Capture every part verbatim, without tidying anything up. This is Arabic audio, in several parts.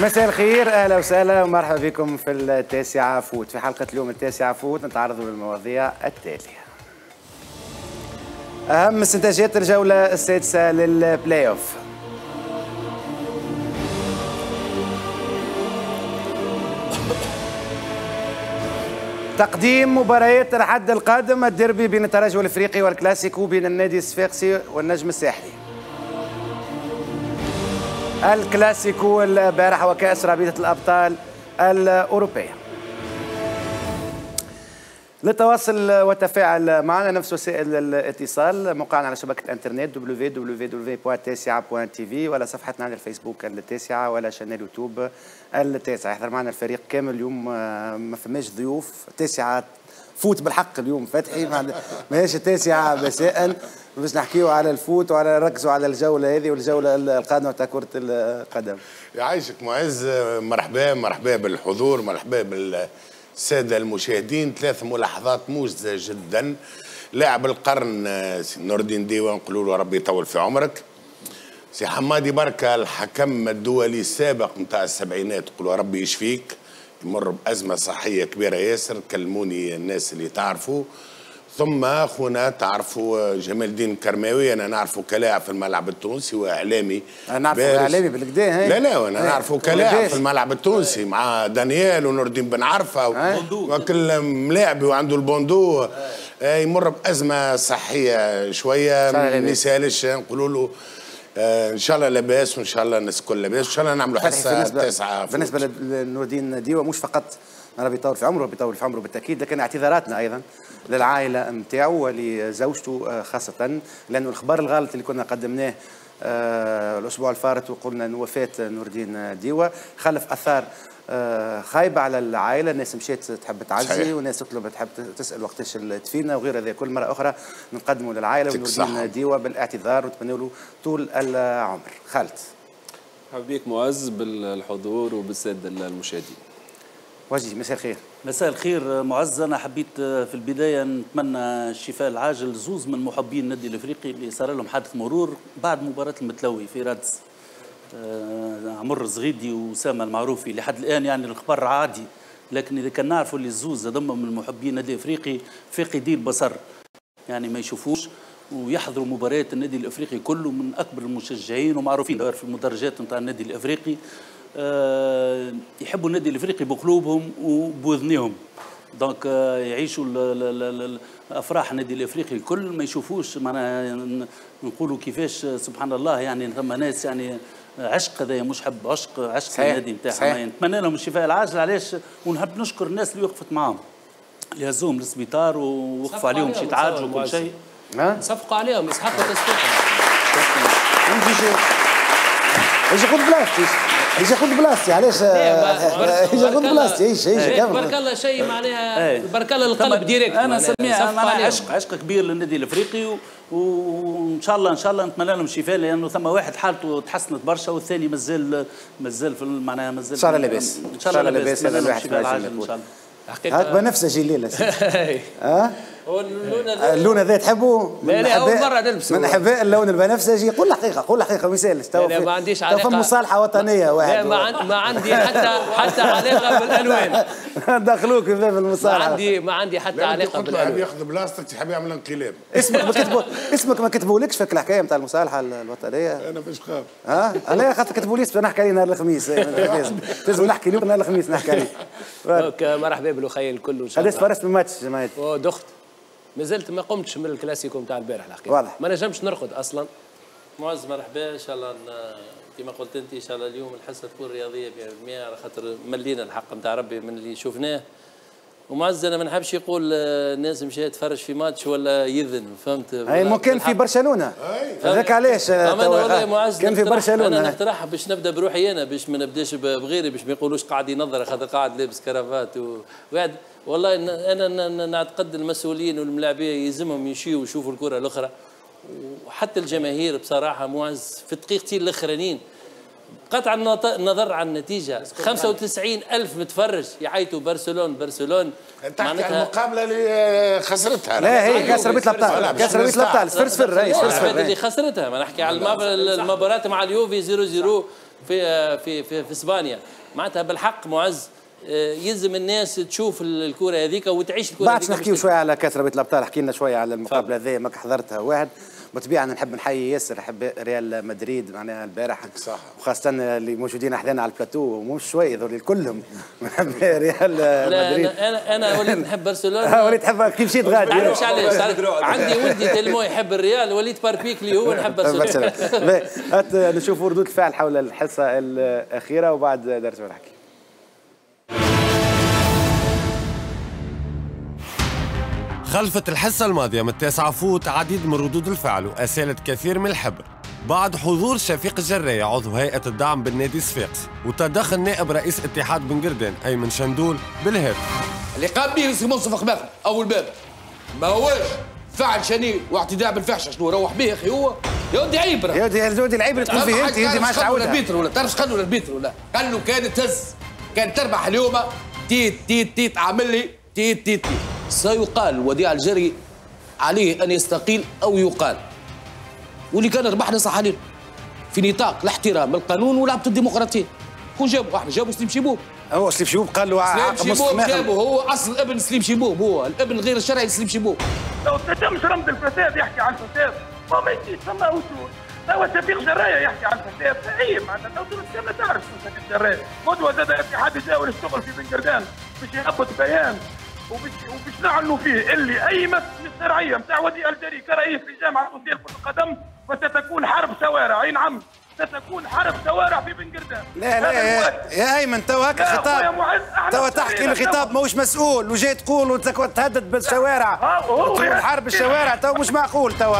مساء الخير، اهلا وسهلا ومرحبا بكم في التاسعة فوت. في حلقة اليوم التاسعة فوت نتعرضوا للمواضيع التالية: أهم استنتاجات الجولة السادسة للبلاي اوف، تقديم مباريات الحد القادم، الديربي بين الترجي والافريقي والكلاسيكو بين النادي الصفاقسي والنجم الساحلي، الكلاسيكو البارح وكأس رابطة الأبطال الأوروبية. للتواصل والتفاعل معنا نفس وسائل الاتصال، موقعنا على شبكة انترنت دبليو دبليو دبليو نقطة تاسعة نقطة تي في ولا صفحتنا على الفيسبوك التاسعة ولا شانل يوتيوب التاسعة. يحضر معنا الفريق كامل اليوم، ما فماش ضيوف. تاسعة فوت بالحق اليوم فتحي، ماهيش التاسعة مساء باش نحكيو على الفوت وعلى نركزوا على الجوله هذه والجوله القادمه تاع كره القدم. يعيشك معز، مرحبا مرحبا بالحضور، مرحبا بالساده المشاهدين. ثلاث ملاحظات موجزه جدا. لاعب القرن نور الدين ديوا، نقولوا له ربي يطول في عمرك. سي حمادي بركه الحكم الدولي السابق نتاع السبعينات، نقولوا ربي يشفيك، يمر بازمه صحيه كبيره ياسر، كلموني الناس اللي تعرفوا. ثم اخونا تعرفوا جمال الدين كرماوي، انا نعرفه كلاعب في الملعب التونسي واعلامي، انا نعرفه اعلامي بالكدا. لا لا انا نعرفه كلاعب في الملعب التونسي مع دانيال ونور الدين بن عرفه وكل ملاعبي وعنده البوندو. يمر بازمه صحيه شويه ما يسالش، نقولوا له ان شاء الله لاباس، وان شاء الله الناس الكل لاباس، ان شاء الله نعملوا حصه تسعه. بالنسبه لنور الدين ديوا مش فقط أنا بيطول في عمره، بيطول في عمره بالتأكيد، لكن اعتذاراتنا أيضا للعائلة متاعه ولزوجته خاصة، لأنه الخبر الغلط اللي كنا قدمناه الأسبوع الفارط وقلنا أن وفاة نور الدين ديوا خلف أثار خايبة على العائلة. الناس مشات تحب تعزي وناس تطلب تحب تسأل وقتاش تفينا وغير هذا. كل مرة أخرى نقدمه للعائلة ونور الدين ديوا بالاعتذار ونتمنى له طول العمر. خالد مرحبا بك معز، بالحضور وبالسادة المشاهدين. وجدي مساء الخير. مساء الخير معز، انا حبيت في البدايه نتمنى الشفاء العاجل زوز من محبين النادي الافريقي اللي صار لهم حادث مرور بعد مباراه المتلوي في رادس. عمر الزغيدي واسامه المعروفي لحد الان يعني الخبر عادي، لكن اذا كان نعرفوا اللي الزوز هذوما من محبين النادي الافريقي فاقدي البصر، يعني ما يشوفوش ويحضروا مباريات النادي الافريقي كله، من اكبر المشجعين ومعروفين في المدرجات نتاع النادي الافريقي. أه يحبوا النادي الافريقي بقلوبهم وبوذنهم، دونك أه يعيشوا افراح النادي الافريقي الكل، ما يشوفوش معناها. نقولوا كيفاش سبحان الله، يعني ثم ناس يعني عشق هذايا مش حب، عشق عشق النادي نتاعهم. نتمنى لهم الشفاء العاجل. علاش؟ ونحب نشكر الناس اللي وقفت معاهم، اللي هزوهم للسبيطار ووقفوا عليهم باش يتعالجوا وكل شيء، صفقوا عليهم، يسحقوا تصفيقهم. ايش ياخذ بلاستي، ايش ياخذ بلاستي، علاش ايش ياخذ بلاستي، ايش ايش بارك الله شيء معناها، بارك الله القلب ديريكت. انا نسميها معناها عشق، عشق كبير للنادي الافريقي، وان شاء الله ان شاء الله نتمنى لهم الشفاء، لانه ثم واحد حالته تحسنت برشا والثاني مازال مازال في معناها مازال. ان شاء الله لاباس، ان شاء الله لاباس، مازال واحد عاجل ان شاء الله. هاك بنفسجي الليله ها اللون هذا تحبوا؟ لا لا أول مرة نلبسه، من أحباء اللون البنفسجي. قول الحقيقة، قول الحقيقة ما يسالش. تو ما عنديش علاقة، تو مصالحة وطنية واحد. لا ما, ما عندي حتى حتى علاقة بالألوان. دخلوك في المصالحة. ما عندي ما عندي حتى علاقة بالألوان. حاب ياخذ بلاستيك، حاب يعمل انقلاب. اسمك ما كتبوا، اسمك ما كتبولكش فيك الحكاية نتاع المصالحة الوطنية. أنا باش خاف. ها؟ أنا خاطر كتبولي نحكي عليه نهار الخميس، لازم نحكي اليوم نهار الخميس نحكي عليه. دونك مرحبا بالأخية الكل إن شاء الله. علاش فرست الماتش جماعة؟ دخت. مازلت ما قمتش من الكلاسيكو نتاع البارح الحقيقه، واضح ما نجمش نرقد اصلا. معز مرحبا، ان شاء الله كما قلت انت ان شاء الله اليوم الحصه تكون رياضيه مية بالمية، على خاطر ملينا الحق نتاع ربي من اللي شفناه. ومعز انا ما نحبش يقول الناس مشات تفرج في ماتش ولا يذن، فهمت؟ اي ممكن في برشلونه هذاك علاش انا والله معز كان في برشلونه. انا نقترح باش نبدا بروحي انا، باش ما نبداش بغيري، باش ما يقولوش قاعد ينظر خاطر قاعد لابس كرافات وقاعد. والله انا نعتقد المسؤولين والملاعبيه يلزمهم يمشيوا ويشوفوا الكره الاخرى، وحتى الجماهير بصراحه معز في دقيقتين الاخرانيين قطع النظر عن النتيجة، خمسة وتسعين ألف متفرج يعيطوا برشلونة برشلونة. انت على المقابلة اللي خسرتها. لا هي كأس ربيع الأبطال، كأس ربيع الأبطال صفر صفر هي صفر اللي خسرتها. ما نحكي على المباراة مع اليوفي زيرو زيرو في في في اسبانيا. معناتها بالحق معز يلزم الناس تشوف الكرة هذيك وتعيش الكرة. بعد نحكيو شوية على كأس ربيع الأبطال، حكي لنا شوية على المقابلة هذه ما حضرتها واحد. وطبيعة نحب نحيي ياسر، نحب ريال مدريد معناها البارح صح، وخاصة اللي موجودين أحدانا على البلاتو مش شوية ذول كلهم نحب ريال مدريد. أنا أنا وليت نحب برشلونة. وليت تحب كي مشيت غادي. معرفش علاش عندي ولدي تلمو يحب الريال وليت باربيك اللي هو نحب برشلونة. نشوف ردود الفعل حول الحصة الأخيرة وبعد نرجعوا نحكي. خلفت الحصة الماضية من التاسعة فوت عديد من ردود الفعل وأسالت كثير من الحبر بعد حضور شفيق الجراية عضو هيئة الدعم بالنادي صفاقس وتدخل نائب رئيس اتحاد بن قردان أيمن شندول بالهاتف. اللي قام به سي منصف خماثة أول باب ما هوش فعل شنيع واعتداء بالفحشة، شنو روح به يا أخي هو؟ يا ودي عبرة يا ودي العبرة تقول فيه أنت أنت ما تعاودها. البيتر ولا تعرفش قالوا للبيتر ولا قال له كان تهز كان تربح اليوم تيت تيت تيت عامل لي تيت تيت تيت. سيقال وديع الجري عليه أن يستقيل أو يقال، واللي كان ربحنا صح علينا في نطاق الاحترام القانون ولعبة الديمقراطية. كون جابوا احنا جابوا سليم شيبوب. هو سليم شيبوب قال له سليم شيبوب جابوا، هو أصل ابن سليم شيبوب، هو الابن غير الشرعي لسليم شيبوب. لو تتمش رمض الفساد يحكي عن الفساد ما يجيش ثم أوتو، توا شفيق جراية يحكي عن الفساد أي معناتها لو تمشي ما تعرفش شفيق جراية، غدوة زاد الاتحاد يجاور الشغل في بن قردان باش يهبط بيان وباش نعلنوا فيه اللي اي مسألة شرعيه نتاع وديع الجري كرئيس لجامعه وزير كرة القدم وستكون حرب شوارع. اي نعم ستكون حرب شوارع في بن قردان. لا لا يا ايمن تو هكا خطاب، تو تحكي الخطاب ماهوش مسؤول وجاي تقول وتهدد بالشوارع تكون حرب الشوارع، تو مش معقول. تو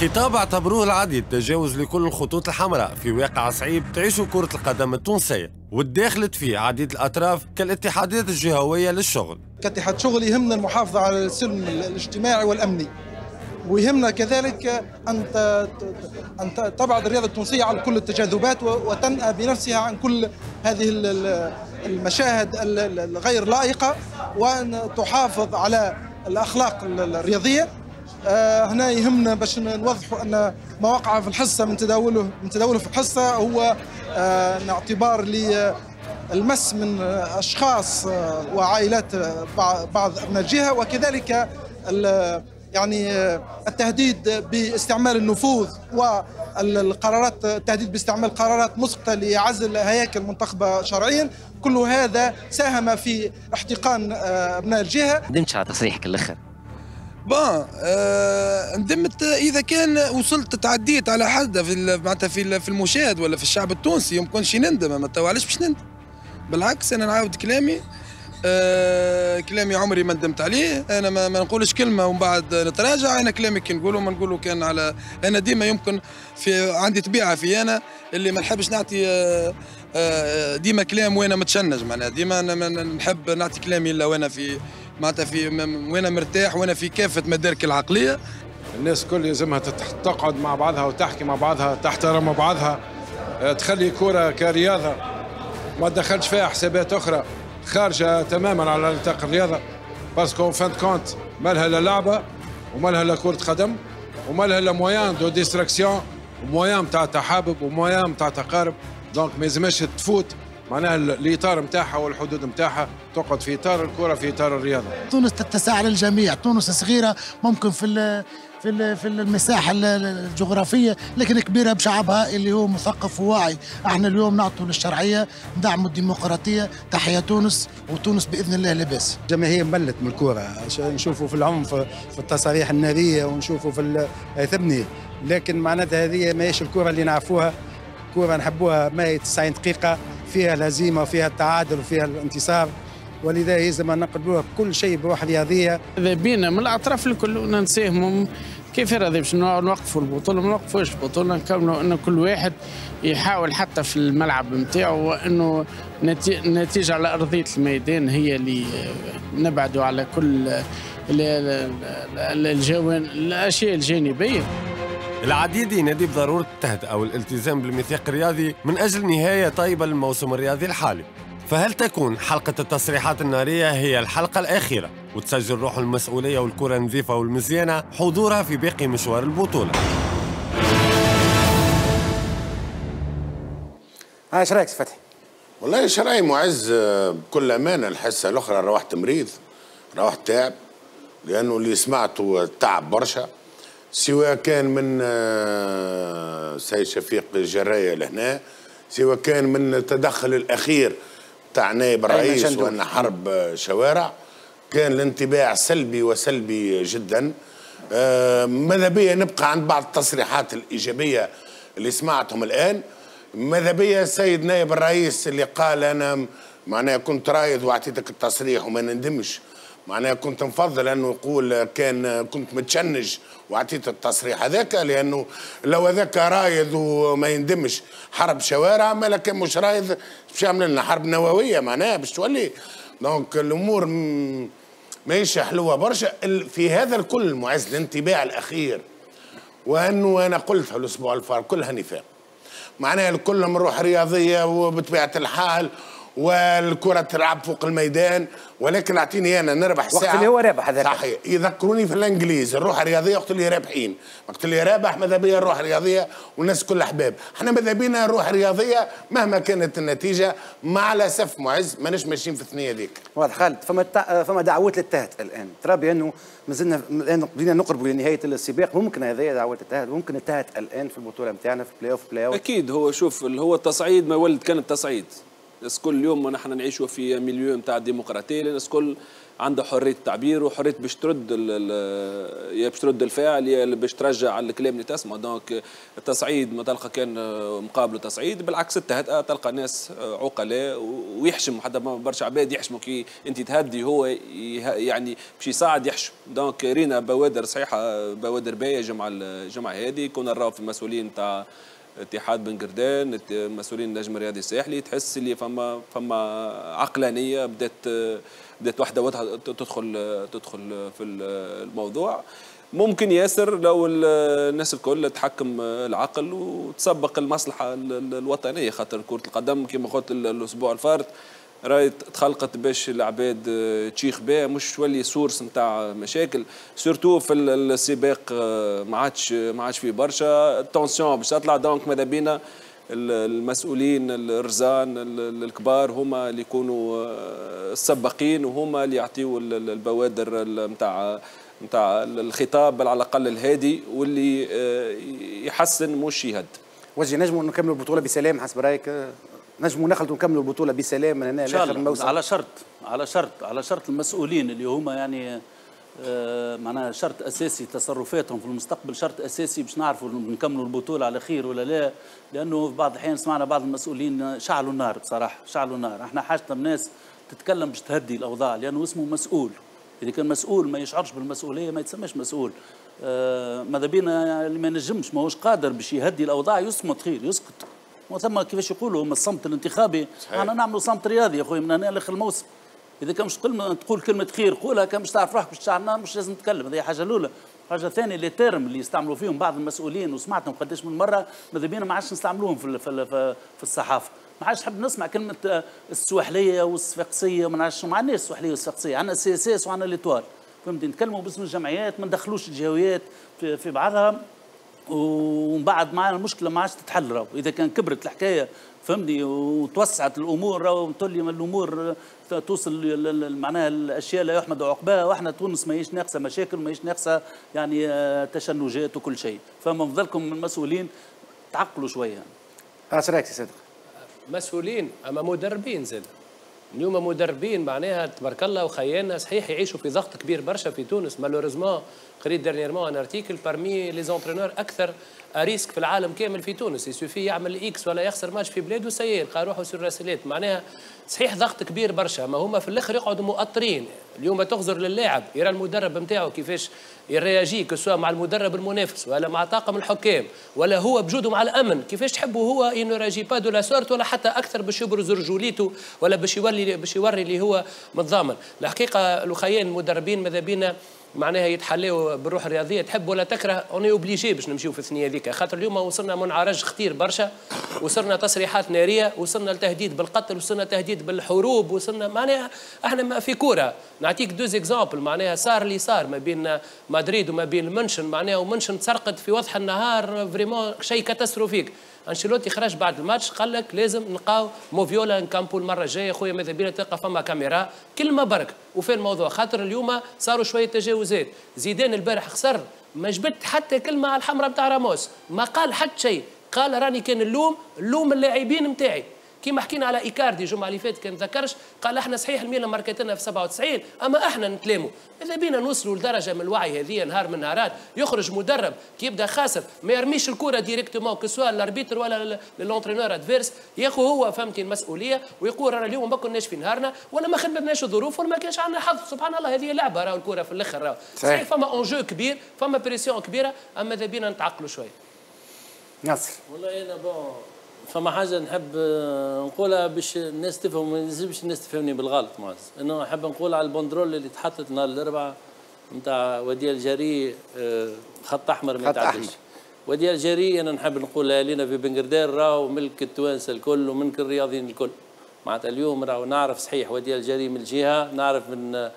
خطاب اعتبروه العديد تجاوز لكل الخطوط الحمراء في واقع صعيب تعيشه كرة القدم التونسية وتداخلت فيه عديد الأطراف كالاتحادات الجهوية للشغل. كاتحاد شغل يهمنا المحافظة على السلم الاجتماعي والأمني، ويهمنا كذلك أن أن تبعد الرياضة التونسية عن كل التجاذبات وتنأى بنفسها عن كل هذه المشاهد الغير لائقة وأن تحافظ على الأخلاق الرياضية. هنا يهمنا باش نوضحوا ان ما وقع في الحصه من تداوله من تداوله في الحصه هو اعتبار للمس من اشخاص وعائلات بعض ابناء الجهه، وكذلك يعني التهديد باستعمال النفوذ والقرارات، التهديد باستعمال قرارات مسقطه لعزل هياكل منتخبه شرعيا. كل هذا ساهم في احتقان ابناء الجهه. ندمتش على تصريحك الاخر. بون آه ندمت اذا كان وصلت تعديت على حد في معناتها في في المشاهد ولا في الشعب التونسي يمكنش نندم. اما تو علاش باش نندم؟ بالعكس انا نعاود كلامي، آه كلامي عمري ما ندمت عليه. انا ما, ما نقولش كلمه ومن بعد نتراجع. انا كلامي كي نقوله ما نقوله كان على انا ديما يمكن في عندي طبيعه في انا اللي ما نحبش نعطي آه آه ديما كلام وانا متشنج. معناها ديما انا نحب نعطي كلامي الا وانا في معناتها في وانا مرتاح وانا في كافه مدارك العقليه. الناس كل لازمها تقعد مع بعضها وتحكي مع بعضها، تحترم بعضها، تخلي كرة كرياضه ما تدخلش فيها حسابات اخرى خارجه تماما على نطاق الرياضه، باسكو فان كونت ما لها لا لعبه وما لها لا كره قدم وما لها لا مويان دو ديستراكسيون ومويان تاع تحابب ومويان تاع تقارب. دونك ما يلزمش تفوت معناها الاطار نتاعها والحدود نتاعها، تقعد في اطار الكره في اطار الرياضه. تونس تتسع للجميع، تونس صغيره ممكن في ال في ال في المساحه الجغرافيه لكن كبيره بشعبها اللي هو مثقف وواعي. احنا اليوم نعطوا للشرعيه، ندعموا الديمقراطيه. تحيه تونس، وتونس باذن الله لاباس. الجماهير ملت من الكره، نشوفوا في العنف في التصاريح الناريه ونشوفوا في الثبني، لكن معناتها هذه ماهيش الكره اللي نعرفوها. كره نحبوها ماهي تسعين دقيقه فيها الهزيمه وفيها التعادل وفيها الانتصار، ولذا يلزم ان نقبلوها كل شيء بروح رياضيه. اذا بينا من الاطراف الكل وننساهم كيف هذا باش نوقفوا البطوله. ما نوقفوش البطوله، نكملوا ان كل واحد يحاول حتى في الملعب نتاعو انه النتيجه على ارضيه الميدان هي اللي نبعدوا على كل الجوانب الاشياء الجانبيه. العديد ينادي بضرورة التهدئة والالتزام بالميثاق الرياضي من أجل نهاية طيبة للموسم الرياضي الحالي. فهل تكون حلقة التصريحات النارية هي الحلقة الأخيرة وتسجل روح المسؤولية والكرة النظيفة والمزيانة حضورها في باقي مشوار البطولة؟ ايش رايك فتحي؟ والله ايش رايي معز؟ بكل امانه الحصه الاخرى روحت مريض، روحت تعب، لانه اللي سمعته تعب برشا، سواء كان من سيد شفيق الجراية لهنا، سواء كان من التدخل الاخير تاع نائب الرئيس وان حرب شوارع، كان الانطباع سلبي وسلبي جدا. ماذا بيا نبقى عند بعض التصريحات الايجابيه اللي سمعتهم الان. ماذا بيا السيد نائب الرئيس اللي قال انا معناها كنت رايض واعطيتك التصريح وما نندمش، معناها كنت نفضل انه يقول كان كنت متشنج واعطيت التصريح هذاك، لانه لو هذاك رايض وما يندمش حرب شوارع، ما كان مش رايض باش يعمل لنا حرب نوويه، معناها باش تولي. دونك الامور ماهيش حلوه برشا في هذا الكل معز. الانطباع الاخير وانه انا قلتها الاسبوع الفار كلها نفاق، معناها الكل نروح رياضيه وبطبيعه الحال والكره تلعب فوق الميدان، ولكن اعطيني انا نربح ساعه وقت اللي هو رابح هذاك. صحيح، يذكروني في الانجليز الروح الرياضيه وقت اللي رابحين، وقت اللي رابح ماذا بيا الروح الرياضيه والناس كل احباب، احنا ماذا بينا الروح الرياضيه مهما كانت النتيجه. مع الاسف معز ماناش ماشيين في الثنيه ذيك. واضح خالد، فما التع... فما دعوات للتهدئه الان، ترى بانه مازلنا الان بدينا نقربوا لنهايه السباق، ممكن هذه دعوات التهدئه، ممكن نتهدئ الان في البطوله نتاعنا في بلاي اوف بلاي اوف. اكيد، هو شوف اللي هو التصعيد ما ولد كان التصعيد. الناس كل يوم نحن نعيشوا في مليون تاع الديمقراطيه، الناس كل عنده حريه التعبير وحريه باش ترد، يا باش ترد الفاعل يا باش ترجع على الكلام اللي تسمع. دونك التصعيد ما تلقى كان مقابله تصعيد، بالعكس التهدئه تلقى ناس عقلاء ويحشم، حتى برشا عباد يحشموا كي انت تهدي هو يعني باش يساعد يحشم. دونك رينا بوادر صحيحه، بوادر باهيه الجمعه الجمعه هذه، كنا نراو في المسؤولين تاع اتحاد بن قردان، مسؤولين النجم الرياضي الساحلي، تحس اللي فما فما عقلانيه بدات بدات واحده واحده تدخل تدخل في الموضوع. ممكن ياسر لو الناس الكل تحكم العقل وتسبق المصلحه الوطنيه، خاطر كره القدم كما قلت الاسبوع الفارط راهي تخلقت باش العباد تشيخ بها، مش تولي سورس نتاع مشاكل، سورتو في السباق ما عادش ما عادش فيه برشا التونسيون باش تطلع. دونك ماذا بينا المسؤولين الرزان الكبار هما اللي يكونوا السباقين، وهما اللي يعطيوا البوادر نتاع نتاع الخطاب على الاقل الهادي، واللي يحسن مش يهد. وجه نجموا نكملوا البطوله بسلام حسب رايك؟ نجموا نخلطوا نكملوا البطوله بسلام من هنا لاخر الموسم على شرط على شرط على شرط المسؤولين اللي هما يعني آه معناها شرط اساسي تصرفاتهم في المستقبل، شرط اساسي باش نعرفوا نكملوا البطوله على خير ولا لا. لانه في بعض الاحيان سمعنا بعض المسؤولين شعلوا النار، بصراحه شعلوا النار. احنا حاجتنا بناس تتكلم باش تهدي الاوضاع، لانه اسمه مسؤول. اذا كان مسؤول ما يشعرش بالمسؤوليه ما يتسماش مسؤول. آه ماذا بينا اللي ما ينجمش ماهوش قادر باش يهدي الاوضاع يصمت خير، يسكت. وثم كيفاش يقولوا هم الصمت الانتخابي، احنا نعملوا صمت رياضي يا خويا من هنا لاخر الموسم. اذا كان مش تقول كلمه خير قولها، كان مش تعرف روحك باش تعرفنا مش لازم تتكلم. هذه حاجه الاولى. حاجه ثانيه لي تيرم اللي يستعملوا فيهم بعض المسؤولين وسمعتهم قداش من مره، ماذا بينا ما عادش نستعملوهم في في في الصحافه، ما عادش نحب نسمع كلمه السواحليه والصفاقسيه، ما عادش مع الناس السواحليه والصفاقسيه، عندنا سي اس اس وعندنا ليتوال، فهمتني؟ نتكلموا باسم الجمعيات، ما ندخلوش الجهويات في, في بعضها، ومن بعد معنا المشكله ما عادش تتحل. راهو اذا كان كبرت الحكايه فهمني وتوسعت الامور، راهو تولي الامور توصل معناها الاشياء لا يحمد عقباها. واحنا تونس ماهيش ناقصه مشاكل، ماهيش ناقصه يعني تشنجات وكل شيء. فما بفضلكم من المسؤولين تعقلوا شويه. اش رايك سي صدق؟ مسؤولين اما مدربين زاد. اليوم مدربين معناها تبارك الله وخيالنا صحيح يعيشوا في ضغط كبير برشا في تونس. مالوريزمون قريت ديرنييرمون ان ارتيكل بارمي لي زونترينور اكثر ريسك في العالم كامل في تونس، يسوفي يعمل اكس ولا يخسر ماتش في بلاده سيء يلقى روحه سور راسلات. معناها صحيح ضغط كبير برشا، ما هما في الاخر يقعدوا مؤطرين. اليوم تغزر للاعب يرى المدرب نتاعو كيفاش يرياجي، كسوا مع المدرب المنافس ولا مع طاقم الحكام ولا هو بجوده مع الامن، كيفاش تحبوا هو انه يراجي با دو لا سورت ولا حتى اكثر باش يبرز رجوليته ولا باش يولي باش يوري اللي هو متضامن. الحقيقه لخيان المدربين ماذا بينا معناها يتحلوا بالروح الرياضيه، تحب ولا تكره اوني اوبليجي باش نمشيو في الثنيه هذيك، خاطر اليوم وصلنا منعرج خطير برشا، وصلنا تصريحات ناريه، وصلنا لتهديد بالقتل، وصلنا تهديد بالحروب، وصلنا معناها احنا في كوره. نعطيك دوز اكزامبل معناها صار اللي صار ما بين مدريد وما بين منشن معناها، ومنشن تسرقت في وضح النهار فريمون شيء كاتاستروفيك. انشيلوتي خرج بعد الماتش قال لك لازم نلقاو موفيولا نكامبو المره الجايه، خويا ماذا بينا تلقى فما كاميرا كلمه برك وفي الموضوع، خاطر اليوم صاروا شويه تجاوزات. زيدان البارح خسر ما جبت حتى كلمه على الحمراء نتاع راموس، ما قال حتى شيء، قال راني كان اللوم اللوم اللاعبين نتاعي. كيما حكينا على ايكاردي الجمعه اللي فاتت كان نذكرش، قال احنا صحيح الميلان ماركت لنا في سبعة وتسعين اما احنا نتلاموا، اذا بينا نوصلوا لدرجه من الوعي هذه نهار من النهارات يخرج مدرب كي يبدا خاسر ما يرميش الكره ديريكتومون كسوا للاربيتر ولا للونترينور ادفيرس، ياخو هو فهمتي المسؤوليه ويقول رانا اليوم ما كناش في نهارنا ولا ما خدمناش الظروف ولا ما كانش عندنا حظ. سبحان الله هذه لعبه، راهو الكره في الاخر راهو صحيح فما اونجو كبير، فما بريسيون كبيره، اما اذا بينا نتعقلوا شويه. ناصر والله انا بون فما حاجه نحب نقولها باش الناس تفهم، ما لازمش الناس تفهمني بالغلط معز، انه نحب نقول على البندرول اللي تحطت نهار الاربعاء نتاع وديع الجري خط احمر ما يتعداش. وديع الجري انا نحب نقولها لينا في بنقردار راهو ملك التوانسه الكل وملك الرياضيين الكل، معناتها اليوم راهو نعرف صحيح وديع الجري من الجهه، نعرف من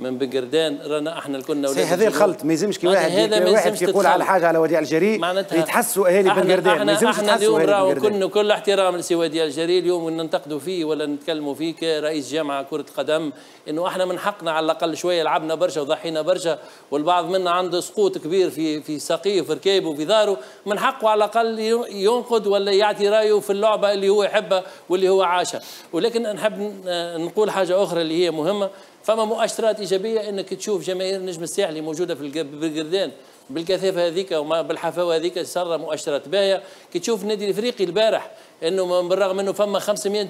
من بنقردان رانا احنا كنا ولاد هذا الخلط. ما يلزمش كي واحد واحد يقول على حاجه على وديع الجري يتحسوا اهالي بنقردان، ما يلزمش يتحسوا اهالي بنقردان. كل احترام لسي وديع الجري اليوم ننتقدوا فيه ولا نتكلموا فيه كرئيس جامعه كره قدم، انه احنا من حقنا على الاقل شويه، لعبنا برشا وضحينا برشا والبعض منا عنده سقوط كبير في في ساقيه وفي ركابه وفي ظهره، من حقه على الاقل ينقد ولا يعطي رايه في اللعبه اللي هو يحبها واللي هو عاشها. ولكن نحب نقول حاجه اخرى اللي هي مهمه، فما مؤشرات ايجابيه انك تشوف جماهير نجم الساحل اللي موجوده في القردان بالكثافه هذيك وما بالحفاوه هذيك، ساره مؤشرات باهيه. كي تشوف النادي الافريقي البارح انه بالرغم انه فما خمسمائة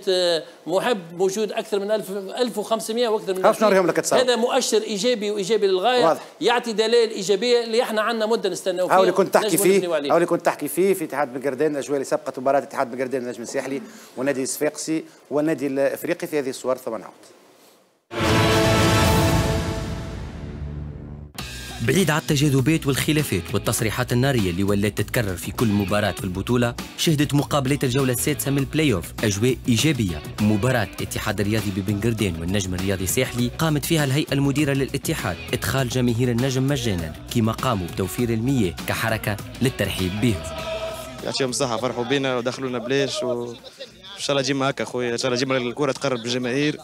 محب موجود، اكثر من ألف وخمسمائة واكثر من ألف، هذا مؤشر ايجابي وايجابي للغايه واضح. يعطي دلائل ايجابيه اللي احنا عندنا مده نستناو فيه. هاو اللي كنت تحكي فيه هاو اللي كنت تحكي فيه في اتحاد بنقردان، الاجواء اللي سبقت مباراه اتحاد بنقردان النجم الساحلي والنادي الصفاقسي والنادي الافريقي في هذه الصور ثم نعود. بعيد على التجاذبات والخلافات والتصريحات النارية اللي ولات تتكرر في كل مباراة في البطولة، شهدت مقابلات الجولة السادسة من البلاي اوف أجواء إيجابية. مباراة الاتحاد الرياضي ببنقردان والنجم الرياضي الساحلي قامت فيها الهيئة المديرة للاتحاد إدخال جماهير النجم مجانا، كما قاموا بتوفير المياه كحركة للترحيب بهم. يعطيهم الصحة، فرحوا بينا ودخلونا بلاش، وإن شاء الله ديما هكا خويا، إن شاء الله ديما الكرة تقرب الجماهير،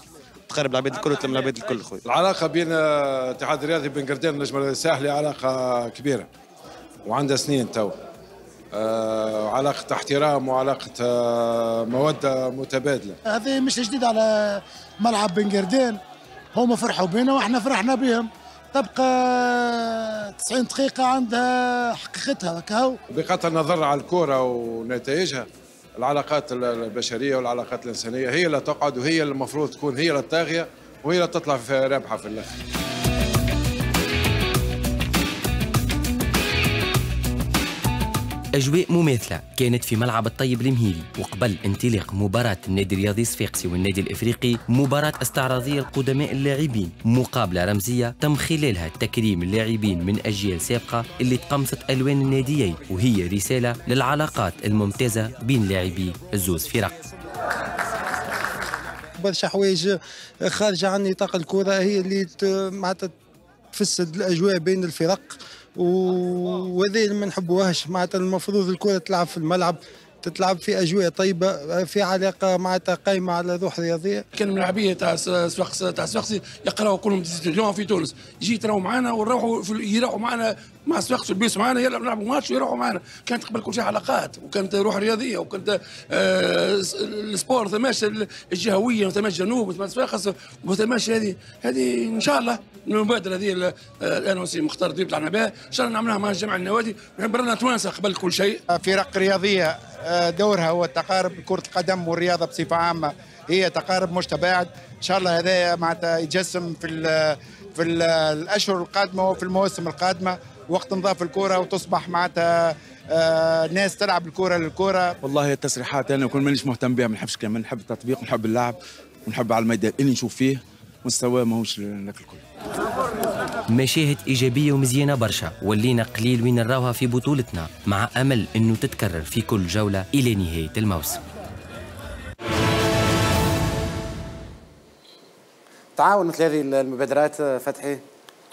تقرب العباد الكل وتلم العباد الكل خويا. العلاقه بين الاتحاد الرياضي بنقردان والنجم الساحلي علاقه كبيره وعندها سنين تو، آه علاقه احترام وعلاقه آه موده متبادله. هذه مش جديد على ملعب بنقردان، هم فرحوا بينا واحنا فرحنا بهم، تبقى تسعين دقيقه عندها حقيقتها هكاهو. بغض النظر على الكره ونتائجها، العلاقات البشريه والعلاقات الانسانيه هي اللي تقعد وهي اللي المفروض تكون هي الطاغيه وهي اللي تطلع في رابحه في الاخر. اجواء مماثله كانت في ملعب الطيب المهيلي، وقبل انطلاق مباراه النادي الرياضي الصفاقسي والنادي الافريقي مباراه استعراضيه لقدماء اللاعبين، مقابله رمزيه تم خلالها تكريم اللاعبين من اجيال سابقه اللي تقمصت الوان الناديين، وهي رساله للعلاقات الممتازه بين لاعبي الزوز فرق. برشا حوايج خارجه عن نطاق الكره هي اللي معناتها تفسد الاجواء بين الفرق، وهذه اللي ما نحبوهاش. معناتها المفروض الكره تلعب في الملعب، تتلعب في اجواء طيبه، في علاقه معناتها قايمه على روح رياضيه. كان الملاعبيه تاع الصفاقسي يقراوا كلهم ديزيتيون في تونس، يجي يتراو معنا ونروحوا يروحوا معنا مع الصفاقسي والبيس معنا، يلعبوا نلعبوا ماتش ويروحوا معنا. كانت قبل كل شيء علاقات، وكانت روح رياضيه، وكانت آه السبور ثماش الجهويه وثماش جنوب وثماش صفاقس وثماش هذه هذه ان شاء الله المبادره هذه الان وسي مختار الديب طلعنا بها، ان شاء الله نعملها مع جميع النوادي، نحب رانا توانسه قبل كل شيء. فرق رياضيه دورها هو التقارب، كرة القدم والرياضة بصفة عامة هي تقارب مش تباعد، إن شاء الله هذا معناتها يتجسم في ال في ال الأشهر القادمة وفي المواسم القادمة، وقت نضاف الكرة وتصبح معناتها الناس تلعب الكرة للكرة. والله التصريحات أنا كل مانيش مهتم بها، ما نحبش كمان، نحب التطبيق، نحب اللعب ونحب على الميدان اللي نشوف فيه مستواه ماهوش لك الكل. مشاهد ايجابيه ومزيانه برشا، ولينا قليل وين نراوها في بطولتنا، مع امل انه تتكرر في كل جوله الى نهايه الموسم. تعاونت هذه المبادرات فتحي؟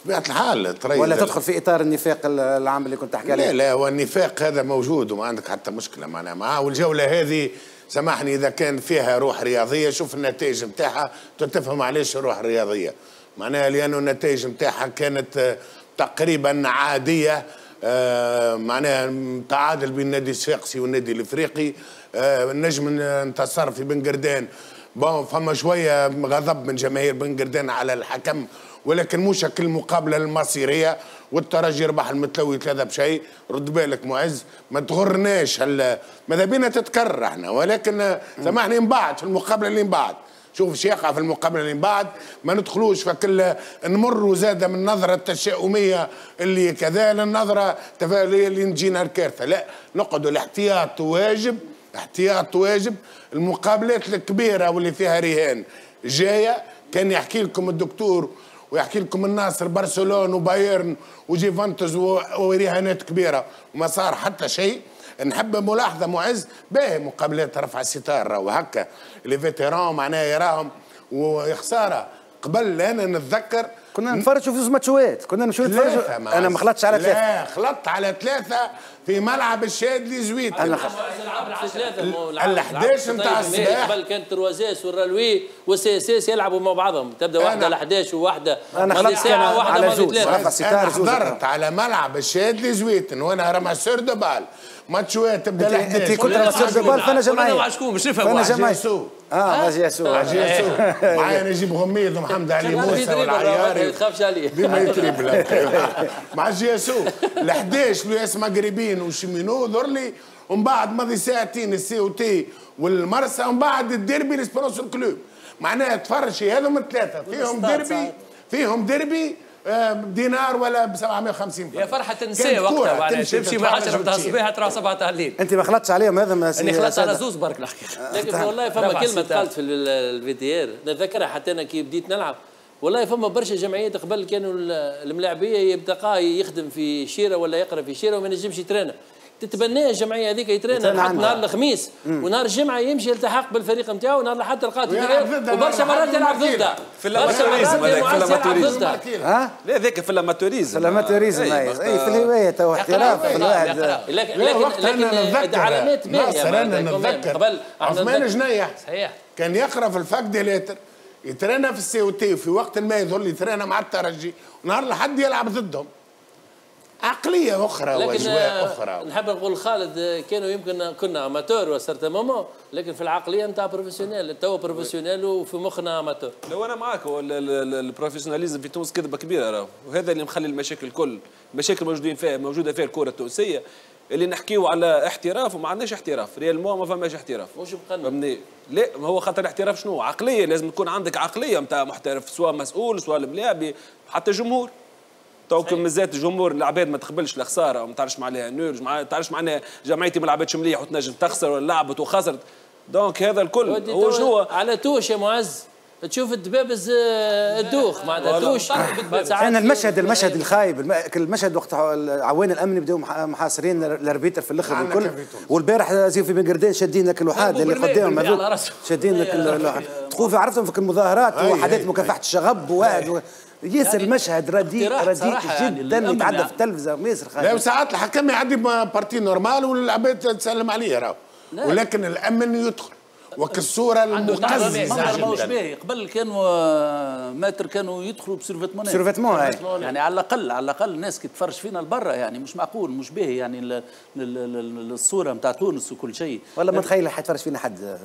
بطبيعة الحال تري ولا تدخل في اطار النفاق العام اللي كنت تحكي عليه؟ لا لا، والنفاق هذا موجود وما عندك حتى مشكله معناها معاه، والجوله هذه سامحني اذا كان فيها روح رياضيه، شوف النتائج نتاعها تفهم علاش روح رياضيه، معناها لانه النتائج نتاعها كانت تقريبا عاديه، آه معناها تعادل بين النادي الصفاقسي والنادي الافريقي، آه النجم انتصر في بن قردان، بون فما شويه غضب من جماهير بن قردان على الحكم، ولكن مش كل مقابله المصيريه، والترجي ربح المتلوي ثلاثه بشيء. رد بالك معز، ما تغرناش هل... ماذا بينا تتكرر احنا، ولكن سامحني من بعد في المقابله اللي من بعد، شوف ايش يقع في المقابله اللي من بعد، ما ندخلوش فكل نمروا زاده من النظره التشاؤميه اللي كذا للنظره التفاؤليه اللي نجينا الكارثه، لا نقعدوا الاحتياط واجب، احتياط واجب. المقابلات الكبيره واللي فيها رهان جايه، كان يحكي لكم الدكتور ويحكي لكم الناصر برشلونه وبايرن وجيفانتوس ورهانات كبيره وما صار حتى شيء. نحب ملاحظه معز، باهي مقابلات رفع الستار راهو هكا لي فيتيرون معناها يراهم، ويا خساره قبل انا نتذكر كنا نتفرجوا في زوج ماتشات، كنا نمشيو نتفرجوا، انا ما خلطتش على ثلاثه، لا خلطت على ثلاثه في ملعب الشادلي زويت، انا ال11 نتاع الصباح قبل كانت روزاس والرلوي والسي اس اس يلعبوا مع بعضهم، تبدا واحده على احد عشر وواحده ماضي ساعه وواحده ماضي ثلاثه. حضرت على ملعب الشادلي زويتن وانا رمسور دو بال ماتشات تبدا على احد عشر، كنت رمسور دو بال فانا جمعيه، انا وعشكون باش نفهم واحد اه غازي ياسر، غازي ياسر معايا نجيب غميد ومحمد علي موسى والعياري، ما تخافش عليه ديما يتريبل مع غازي ياسر ال11 لويس مغربين وشيمينو ذرلي، ومن بعد ماضي ساعتين السي او تي والمرسى، ومن بعد الديربي لسبرونس الكلوب، معناها تفرج هذوما ثلاثه فيهم ديربي، فيهم ديربي بدينار ولا ب سبعمية وخمسين فرق. يا فرحه النساء وقتها معناها تمشي من عشرة تاع الصباح تروح سبعة تاع الليل. انت ما خلطتش عليهم هذا ما سي. انا خلطت على زوز برك الحقيقه. لكن والله فما كلمه قالت في الفي تي ار نتذكرها حتى انا كي بديت نلعب، والله فما برشا جمعيات قبل كانوا الملاعبيه يبتقاه يخدم في شيره ولا يقرا في شيره وما ينجمش يترينا. تتبناه الجمعيه هذيك يترينا لحد نهار الخميس ونهار الجمعه يمشي يلتحق بالفريق نتاعو، ونهار الاحد تلقاه وبرشا مرات يلعب ضده في الاماتوريزم، لا ذاك في الاماتوريزم، في الاماتوريزم اي في الهوايه تو احتراف في الواحد، لكن لكن علامات باهيه قبل عثمان جنيح صحيح كان يقرا في الفاك ديليتر يترينا في السي او تي، وفي وقت ما يظل يترينا مع الترجي ونهار الاحد يلعب ضدهم. عقلية أخرى وأجواء أخرى. نحب نقول خالد كانوا يمكن كنا أماتور وسرت مومون، لكن في العقلية نتاع بروفيسيونيل، تو بروفيسيونيل وفي مخنا أماتور. لو أنا معاك البروفيسيوناليزم في تونس كذبة كبيرة راهو، وهذا اللي مخلي المشاكل الكل، المشاكل موجودين فيها موجودة فيها الكرة التونسية، اللي نحكيو على احتراف وما عندناش احتراف، ريالمون ما فماش احتراف. واش بقى لا هو خاطر الاحتراف شنو؟ عقلية، لازم تكون عندك عقلية نتاع محترف، سواء مسؤول سواء الملاعب حتى جمهور. توك مزات الجمهور العباد ما تقبلش الخساره وما تعرفش معليها نورج، ما تعرفش معناها جمعيتي ما لعبتش مليح وتنجم تخسر ولا لعبت وخسرت، دونك هذا الكل هو شنو على توش يا معز تشوف الدبابز الدوخ معناتها توش. انا المشهد المشهد الخايب، المشهد وقت عوان الامن بداو محاصرين الاربيتر في الاخر والكل، والبارح زي في بن قردان شادين لك الوحاد اللي قدامهم هذوك شادين لك الوحاد، تقول عرفتهم في المظاهرات ووحدات مكافحه الشغب وواحد ياسر يعني مشهد رديء رديء جدا يعني يتعدى يعني في التلفزه ياسر خايف. لا وساعات الحكم يعدي بارتي نورمال والعباد تسلم عليه راهو، ولكن الامن يدخل وكالصوره المقززه جدا. قبل كانوا ماتر كانوا يدخلوا بسيرفيتمون سيرفيتمون يعني على الاقل، على الاقل الناس كي تفرج فينا لبرا يعني مش معقول مش باهي يعني الصوره نتاع تونس وكل شيء. والله ما نتخيل حيتفرج فينا حد.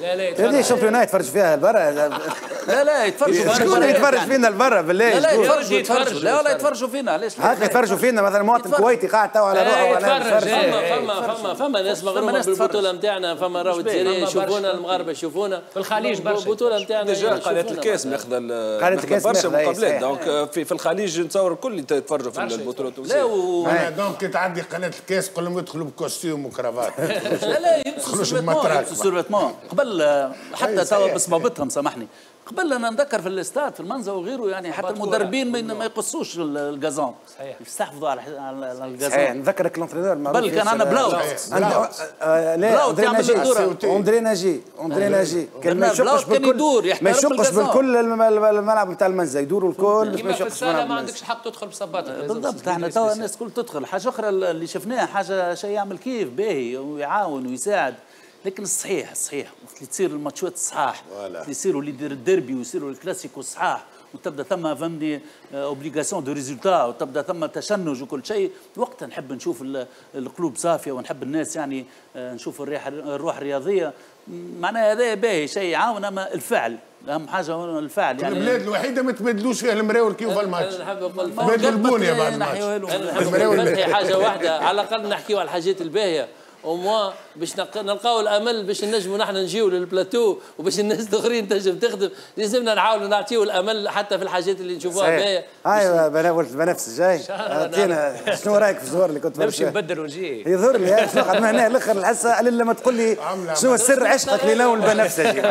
لا لا هذه الشامبيونات يتفرج فيها لبرا. لا لا يتفرجوا، شكون يتفرج فينا لبرا بالله؟ لا لا يتفرجوا يتفرجوا لا والله يتفرجوا فينا علاش هكا يتفرجوا فينا مثلا مواطن كويتي قاعد تو على روحه ولا فما فما فما ناس مغرومه بالبطوله نتاعنا، فما راهو الجزائريين يشوفونا، المغاربه يشوفونا في الخليج برشا، البطوله نتاعنا ديجا قناه الكاس ناخذ قناه الكاس برشا مقابلات، دونك في الخليج نتصور الكل يتفرجوا في البطوله التونسيه. لا دونك كي تعدي قناه الكاس قول لهم يدخلوا بكوستيم وكرافات. لا لا يدخلوش بمطراك قبل حتى توا بصبابتهم سامحني قبل انا نذكر في الاستاد في المنزه وغيره يعني حتى المدربين ما, ما يقصوش الجازون، يستحفظوا على الجازون. صحيح نذكرك الانترينور بل كان عندنا بلاوت بلاوت يعمل اندري ناجي اندري ناجي كان ما يشقش بالكل ما يشقش بالكل الملعب نتاع المنزه يدوروا الكل كيما في الساله ما عندكش حق تدخل بصباطك. بالضبط احنا توا الناس الكل تدخل. حاجه اخرى اللي شفناها حاجه شيء يعمل كيف باهي ويعاون ويساعد، لكن الصحيح الصحيح اللي تصير الماتشات صحاح اللي يصيروا اللي يدير الديربي ويصيروا الكلاسيكو صحاح وتبدا ثم فهمني اوبليغاسيون دو ريزولتا وتبدا ثم تشنج وكل شيء، وقتها نحب نشوف القلوب صافيه ونحب الناس يعني نشوف الريح الروح الرياضيه. معناها هذا باهي شيء يعاون، اما الفعل اهم حاجه هو الفعل. يعني البلاد الوحيده ما تبدلوش فيها المراول كي يوفى الماتش بدلوا البونيه بعد الماتش. حاجه واحده على الاقل نحكيو على الحاجات الباهيه وموا باش نلقاو الامل باش نجموا نحن نجيو للبلاتو وباش الناس الاخرين تنجم تخدم، لازمنا نحاولوا نعطيو الامل حتى في الحاجات اللي نشوفوها باهيه. ايوا بنفس بنفس جاي اعطينا شنو رايك في الظهور اللي كنت نمشي نبدل ونجي يظهر لي قعدت معنا الاخر الحصه الا ما تقول لي شنو سر عشقك للون البنفسجي.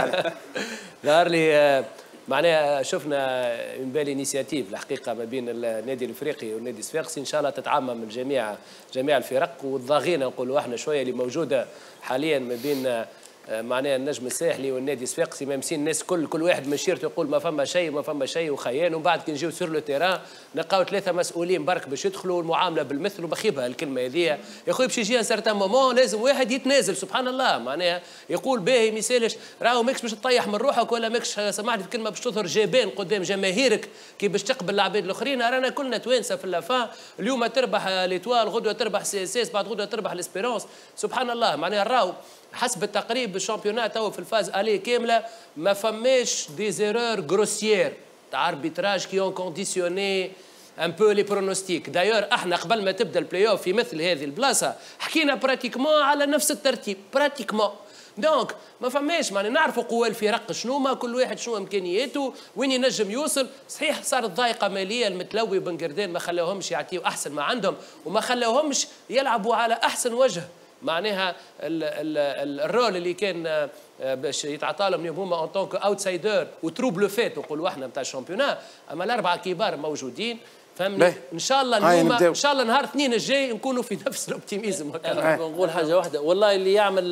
ظهر لي معناها شفنا من بالي انيسياتيف الحقيقه ما بين النادي الافريقي والنادي الصفاقسي، ان شاء الله تتعمم الجميع جميع الفرق والضغينه نقولوا احنا شويه اللي موجوده حاليا ما بين معناها النجم الساحلي والنادي الصفاقسي مامسين الناس كل كل واحد من شيرته يقول ما فما شيء ما فما شيء وخيان، ومن بعد كي نجيو سور لو تيران نلقاو ثلاثه مسؤولين برك باش يدخلوا المعامله بالمثل وبخيبها الكلمه هذه يا اخويا باش يجي ان سارتان مومون لازم واحد يتنازل سبحان الله معناها يقول باهي ما يسالش راهو ماكش باش تطيح من روحك ولا ماكش سمعني في كلمه باش تظهر جبان قدام جماهيرك كي باش تقبل العباد الاخرين. رانا كلنا توانسه في اللافا اليوم تربح ليتوال غدوه تربح سي اس اس بعد غدوه تربح الاسبيرونس سبحان الله معناها راهو حسب التقريب بالشامبيونات تو في الفاز الي كامله ما فماش دي زيرور غروسيير تاع اربيتراج كي اون كونديسيوني ان بو لي برونوستيك. دايور احنا قبل ما تبدا البلاي اوف في مثل هذه البلاصه حكينا براتيكمون على نفس الترتيب براتيكمون، دونك ما فماش معناها نعرفوا قوى الفرق شنو ما كل واحد شنو امكانياته وين ينجم يوصل. صحيح صارت ضايقه ماليه المتلوي بن قردان ما خلاوهمش يعطيوا احسن ما عندهم وما خلاوهمش يلعبوا على احسن وجه معناها ال ال ال الرول اللي كان باش يتعطى لهم اليوم هما ان طونك اوتسايدر وتروبل فات نقولوا احنا نتاع الشامبيونات، اما الاربعه كبار موجودين فهمني. ان شاء الله اليوم ان شاء الله نهار الاثنين الجاي نكونوا في نفس الاوبتيميزم. نقول حاجه واحده والله اللي يعمل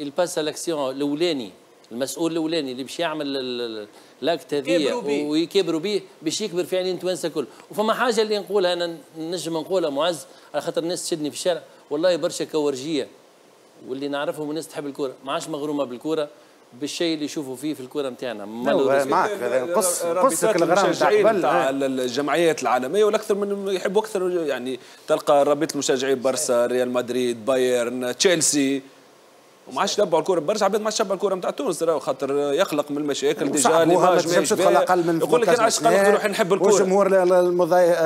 الباس الاكسيون الاولاني المسؤول الاولاني اللي باش يعمل لاكت هذيا ويكبروا بيه باش يكبر في عينين التوانسه كل. وفما حاجه اللي نقولها انا نجم نقولها معز على خاطر الناس تشدني في الشارع، والله برشا كورجيه واللي نعرفهم والناس تحب الكوره ما عادش مغرومه بالكوره بالشيء اللي يشوفوا فيه في الكوره نتاعنا. معك قص قصك الغرام تاع قبل الجمعيات العالميه والاكثر من يحبوا اكثر يعني تلقى رابطه المشجعين برشا ريال مدريد بايرن تشيلسي وما عادش تبعوا الكوره برشا عباد ما عادش تبعوا الكوره نتاع تونس خاطر يخلق من المشاكل ديجا اللي ما نجمش تدخل اقل من يقول لك انا عايش قلبي نروح نحب الكوره والجمهور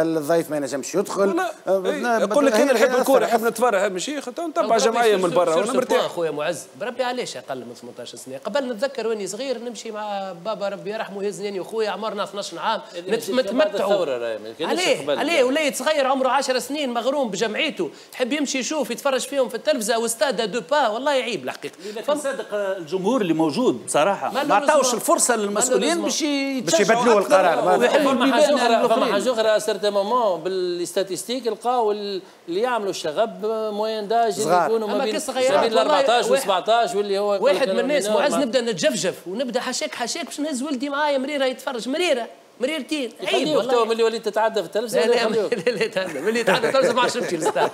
الضيف ما ينجمش يدخل يقول لك انا نحب الكوره نحب نتفرح ماشي خاطر نتبع جمعيه من برا وانا مرتاح. خويا معز بربي علاش اقل من ثمنطاش سنه؟ قبل نتذكر واني صغير نمشي مع بابا ربي يرحمه يهزني وخويا عمرنا اثناش عام نتمتعوا عليه عليه وليد صغير عمره عشر سنين مغروم بجمعيته يحب يمشي يشوف يتفرج فيهم في التلفزه واستاد دو با والله يعيب. لكن صدق الجمهور اللي موجود بصراحه ما عطاوش الفرصه للمسؤولين باش باش يبدلوا القرار. فما حاجه اخرى فما حاجه اخرى سيرت مومون بالاستاتيستيك لقاو اللي يعملوا الشغب موين داج يكونوا ما بين أربعطاش وسبعطاش واللي هو واحد من الناس معز نبدا نتجفجف ونبدا حشاك حشاك باش نهز ولدي معايا مريره يتفرج مريره مريرتين عيب والله. ملي وليت تتعدى في التلفزه لا لا تتعدى ملي يتعدى التلفزه ما عادش نمشي للستاد.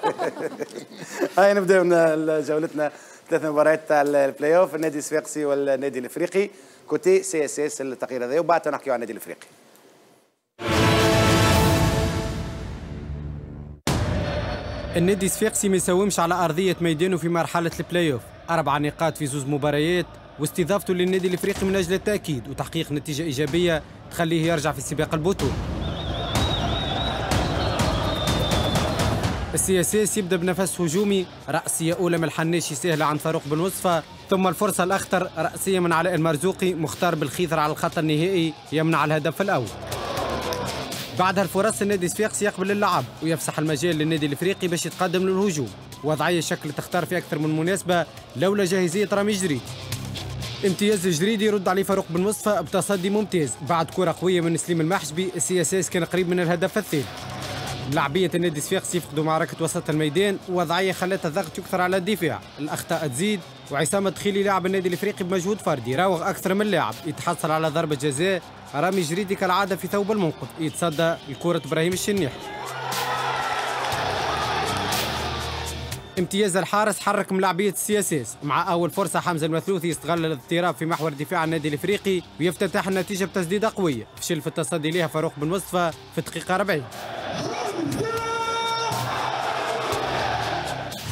هاي نبداو جولتنا ثلاث مباريات تاع البلاي اوف النادي الصفاقسي والنادي الافريقي كوتي سي اس اس التقرير هذا وبعد نحكيو على النادي الافريقي. النادي الصفاقسي ما يساومش على ارضيه ميدانه في مرحله البلاي اوف، اربع نقاط في زوج مباريات واستضافته للنادي الافريقي من اجل التاكيد وتحقيق نتيجه ايجابيه تخليه يرجع في سباق البطوله. السي اس اس يبدا بنفس هجومي، راسيه اولى من الحناشي سهله عند فاروق بن وصفه، ثم الفرصه الاخطر راسيه من علاء المرزوقي مختار بالخيزر على الخط النهائي يمنع الهدف الاول. بعدها الفرص النادي الصفاقسي يقبل اللعب ويفسح المجال للنادي الافريقي باش يتقدم للهجوم، وضعيه شكل تختار في اكثر من مناسبه لولا جاهزيه رامي جريدي. امتياز جريدي يرد عليه فاروق بن وصفه بتصدي ممتاز بعد كره قويه من سليم المحشبي. السي اس اس كان قريب من الهدف الثاني. لاعبيه النادي الصفاقسي يفقدوا معركه وسط الميدان، وضعيه خلت الضغط يكثر على الدفاع، الاخطاء تزيد، وعصام التخيلي لاعب النادي الافريقي بمجهود فردي راوغ اكثر من لاعب، يتحصل على ضربه جزاء. رامي جريدي كالعاده في ثوب المنقذ يتصدى لكره ابراهيم الشنيح. امتياز الحارس حرك من لاعبيه السي اس اس، مع اول فرصه حمزه المثلوثي يستغل الاضطراب في محور دفاع النادي الافريقي ويفتتح النتيجه بتسديده قويه، فشل في التصدي لها فاروق بن وصفه في الدقيقه أربعين.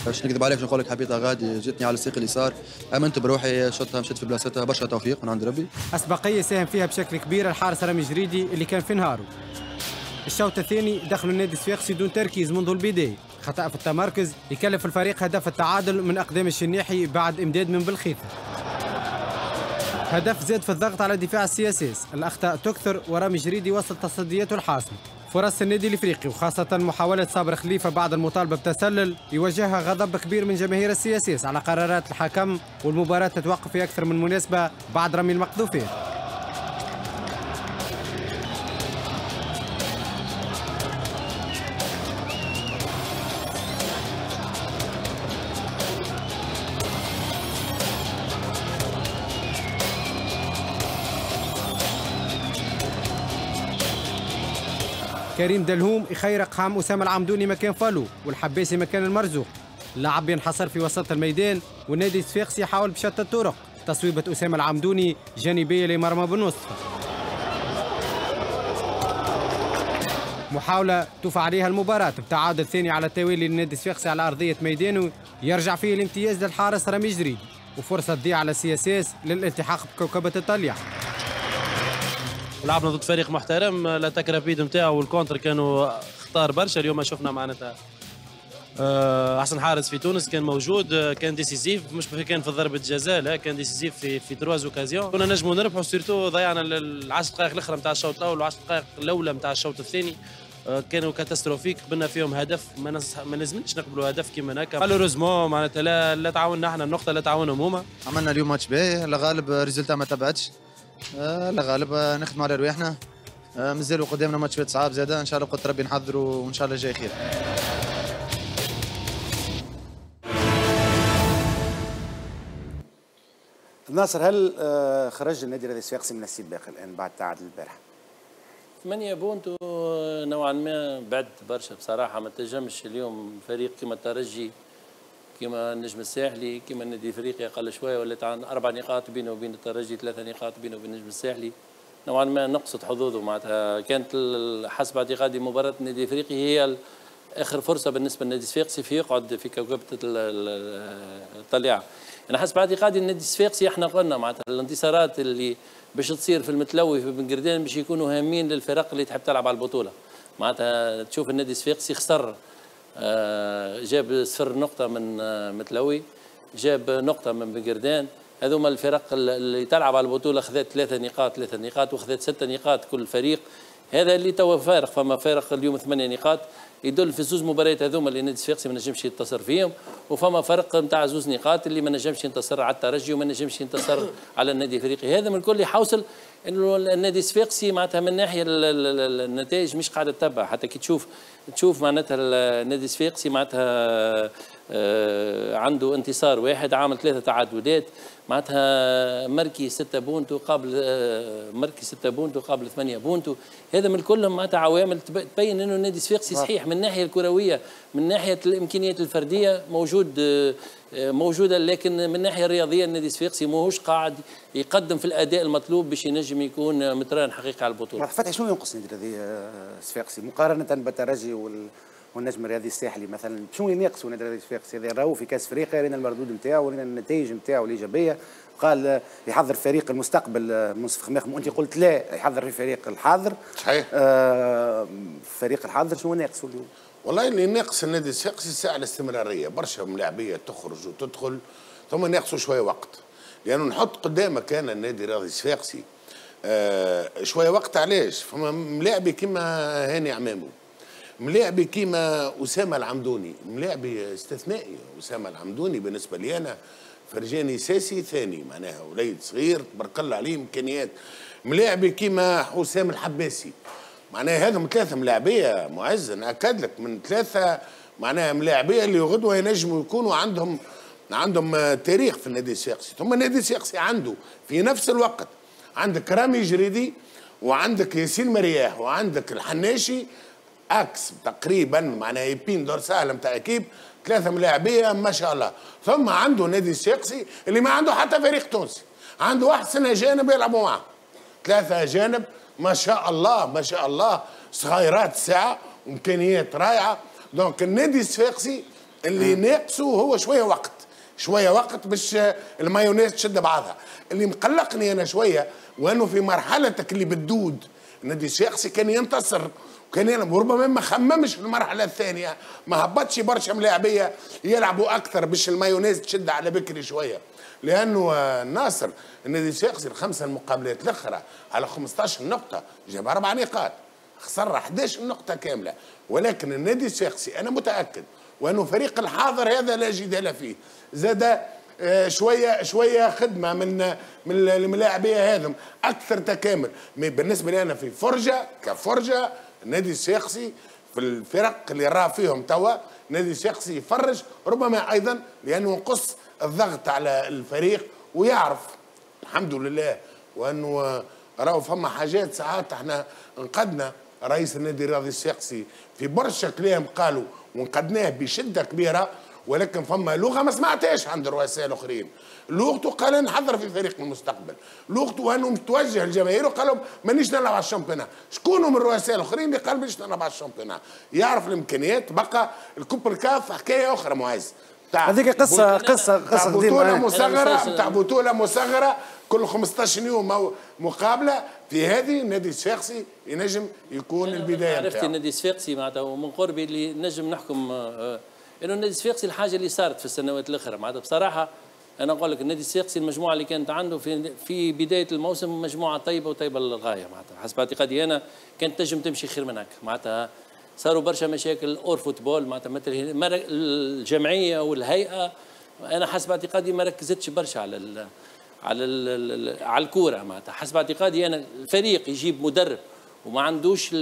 باش نكذب عليك نقول لك حبيتها غادي، جتني على الساق اليسار، امنت بروحي، شطها مشيت في بلاصتها، برشا توفيق من عند ربي. اسبقيه ساهم فيها بشكل كبير الحارس رامي جريدي اللي كان في نهاره. الشوط الثاني دخلوا النادي الصفاقسي دون تركيز منذ البدايه، خطأ في التمركز يكلف الفريق هدف التعادل من اقدام الشنيحي بعد امداد من بالخيثة. هدف زاد في الضغط على دفاع السي اس اس، الاخطاء تكثر ورامي جريدي وصل تصدياته الحاسمه. فرص النادي الافريقي وخاصه محاوله صابر خليفه بعد المطالبه بتسلل يواجهها غضب كبير من جماهير السي اس اس على قرارات الحكم، والمباراه تتوقف في اكثر من مناسبه بعد رمي المقذوفين. كريم دلهوم يخيرق حام اسامه العمدوني مكان فالو والحباسي مكان المرزوق. اللاعب ينحصر في وسط الميدان والنادي الصفاقسي يحاول بشتى الطرق. تصويبه اسامه العمدوني جانبيه لمرمى بن وصفه. محاوله تفعل عليها المباراه بتعادل ثاني على التوالي للنادي الصفاقسي على ارضيه ميدانه، يرجع فيه الامتياز للحارس رامي جريدي وفرصه تضيع على السي اس اس للالتحاق بكوكبه الطليح. لعبنا ضد فريق محترم، الاتاك رابيد نتاعو والكونتر كانوا اختار برشا. اليوم شفنا معناتها احسن حارس في تونس كان موجود، كان ديسيزيف، مش كان في ضربه جزاء، لا كان ديسيزيف في في ترواز اوكازيون. كنا نجموا نربحوا، سيرتو ضيعنا ال عشر دقائق الاخرى نتاع الشوط الاول وعشر دقائق الاولى نتاع الشوط الثاني كانوا كاتاستروفيك، قبلنا فيهم هدف. ما, نس... ما لازمناش نقبلوا هدف كيما هكا. مالوريزمون معناتها لا, لا تعاوننا احنا النقطه، لا تعاونهم هما. عملنا اليوم ماتش باهي، الغالب ريزلتا ما تبعتش، لا غالب نخدم على رواحنا، مازالوا قدامنا ماتشات صعاب زاده، ان شاء الله قلت ربي نحضروا وان شاء الله جاي خير. ناصر، هل خرج النادي الرياضي الصفاقسي من السباق الان بعد تعادل البارحه؟ ثمانية بونت نوعا ما بعد برشا بصراحه، ما تنجمش اليوم فريق كما الترجي كما النجم الساحلي كما النادي الافريقي اقل شويه، ولات عن اربع نقاط بينه وبين الترجي، ثلاثه نقاط بينه وبين النجم الساحلي، نوعا ما نقصت حظوظه معناتها. كانت حسب اعتقادي مباراه النادي الافريقي هي اخر فرصه بالنسبه للنادي الصفاقسي في يقعد في كوكبه الطليعه. انا حسب اعتقادي النادي الصفاقسي احنا قلنا معناتها الانتصارات اللي باش تصير في المتلوي في بن قردان باش يكونوا هامين للفرق اللي تحب تلعب على البطوله معناتها. تشوف النادي الصفاقسي خسر، جاب صفر نقطة من متلوي، جاب نقطة من بن قردان، هذوما الفرق اللي تلعب على البطولة خذت ثلاثة نقاط ثلاثة نقاط وخذت ستة نقاط كل فريق. هذا اللي توا فارق، فما فارق اليوم ثمانية نقاط يدل في زوج مباريات هذوما اللي النادي الصفاقسي ما نجمش ينتصر فيهم، وفما فرق نتاع زوج نقاط اللي ما نجمش ينتصر على الترجي وما نجمش ينتصر على النادي الافريقي. هذا من الكل يحوصل انه النادي الصفاقسي معناتها من ناحيه النتائج مش قاعده تتبع، حتى كي تشوف تشوف معناتها النادي الصفاقسي معناتها عنده انتصار واحد عامل ثلاثه تعادلات معناتها، مركي ستة بونت وقابل مركي ستة بونت وقابل ثمانية بونت. هذا من كلهم معناتها عوامل تبين انه النادي الصفاقسي صحيح من الناحيه الكرويه من ناحيه الامكانيات الفرديه موجود موجوده، لكن من الناحيه الرياضيه النادي الصفاقسي ماهوش قاعد يقدم في الاداء المطلوب باش ينجم يكون متران حقيقي على البطوله. فتحي، شنو ينقص النادي الصفاقسي مقارنه بالترجي وال والنجم الرياضي الساحلي مثلا؟ شنو ينقص النادي الرياضي الصفاقسي؟ هذا راهو في كاس افريقيا، رينا المردود نتاعو، رينا النتائج نتاعو الايجابيه، قال يحضر فريق المستقبل منصف خماثة، وانت قلت لا يحضر في فريق الحاضر. صحيح. آه فريق الحاضر شنو ناقص اليوم؟ والله اللي ناقص النادي الصفاقسي الساعه الاستمراريه، برشا ملاعبيه تخرج وتدخل، ثم ناقصوا شويه وقت، لانه يعني نحط قدامه كان النادي الرياضي الصفاقسي آه شويه وقت. علاش؟ فما ملاعبي كيما هاني عمامو ملاعبي كيما اسامه العمدوني، ملاعبي استثنائي اسامه العمدوني بالنسبه لي انا، فرجاني ساسي ثاني معناها، وليد صغير تبارك الله عليه امكانيات. ملاعبي كيما حسام الحباسي معناها، هذم ثلاثه ملاعبيه معز ناكد لك، من ثلاثه معناها ملاعبيه اللي غدوه ينجموا يكونوا عندهم عندهم تاريخ في النادي الساقسي. ثم النادي الساقسي عنده في نفس الوقت عندك رامي جريدي وعندك ياسين مرياح وعندك الحناشي، اكس تقريبا معناها يبين دور سهله نتاع اكيب، ثلاثه ملاعبيه ما شاء الله. ثم عنده نادي الساقسي اللي ما عنده حتى فريق تونسي، عنده واحد سنه اجانب يلعبوا معه، ثلاثه اجانب ما شاء الله ما شاء الله، صغيرات الساعه وامكانيات رائعه. دونك النادي الساقسي اللي ناقصه هو شويه وقت، شويه وقت باش المايونيز تشد بعضها. اللي مقلقني انا شويه وانه في مرحلتك اللي بتدود النادي الساقسي كان ينتصر وكان وربما ما خممش في المرحله الثانيه، ما هبطش برشا ملاعبيه يلعبوا اكثر باش المايونيز تشد على بكري شويه، لانه الناصر النادي الساقسي الخمسه المقابلات الاخرى على خمسطاش نقطه جاب اربع نقاط، خسر احداش نقطه كامله. ولكن النادي الساقسي انا متاكد وانه فريق الحاضر هذا لا جدال فيه، زاد شويه شويه خدمه من من الملاعبيه هذم اكثر تكامل. بالنسبه لي انا في فرجه كفرجه النادي الساقسي في الفرق اللي راه فيهم توا النادي الساقسي يفرج، ربما ايضا لانه ينقص الضغط على الفريق ويعرف الحمد لله وانه راهو فما حاجات ساعات احنا انقدنا رئيس النادي الرياضي الساقسي في برشا كلام قالوا ونقدناه بشده كبيره، ولكن فما لغه ما سمعتهاش عند الرؤساء الاخرين. لغته قال نحضر في فريق المستقبل، لغته انه متوجه للجماهير وقالوا مانيش نلعب على الشامبيونات. شكون من الرؤساء الاخرين اللي قال مانيش نلعب على الشامبيونات؟ يعرف الامكانيات. بقى الكوبر كاف حكايه اخرى معز، هذيك قصه قصه قصه بطوله مصغره، بتاع بطوله مصغره كل خمسطاش يوم مقابله. في هذه النادي الساقسي ينجم يكون البدايه. عرفت النادي الساقسي معناتها ومن قربي اللي نجم نحكم انه النادي الساقسي الحاجه اللي صارت في السنوات الاخرى معناتها بصراحه انا نقول لك النادي الساقسي المجموعه اللي كانت عنده في في بدايه الموسم مجموعه طيبه وطيبه للغايه معناتها، حسب اعتقادي انا كانت تنجم تمشي خير من هكا معناتها. صاروا برشا مشاكل اور فوتبول معناتها مثل الجمعيه والهيئه، انا حسب اعتقادي ما ركزتش برشا على ال على ال على الكوره معناتها. حسب اعتقادي انا الفريق يجيب مدرب وما عندوش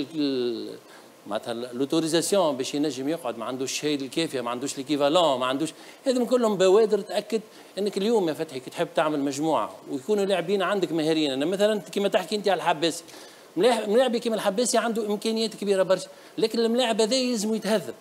معناتها لوتوريزاسيون باش ينجم يقعد، ما عندوش الشيء الكافيه، ما عندوش ليكيفالون، ما عندوش هذم كلهم بوادر تاكد انك اليوم يا فتحي كي تحب تعمل مجموعه ويكونوا لاعبين عندك ماهرين. انا مثلا كما تحكي انت على الحباسي، ملاعبي كيما الحباسي عنده امكانيات كبيره برشا، لكن الملاعب هذا يلزم يتهذب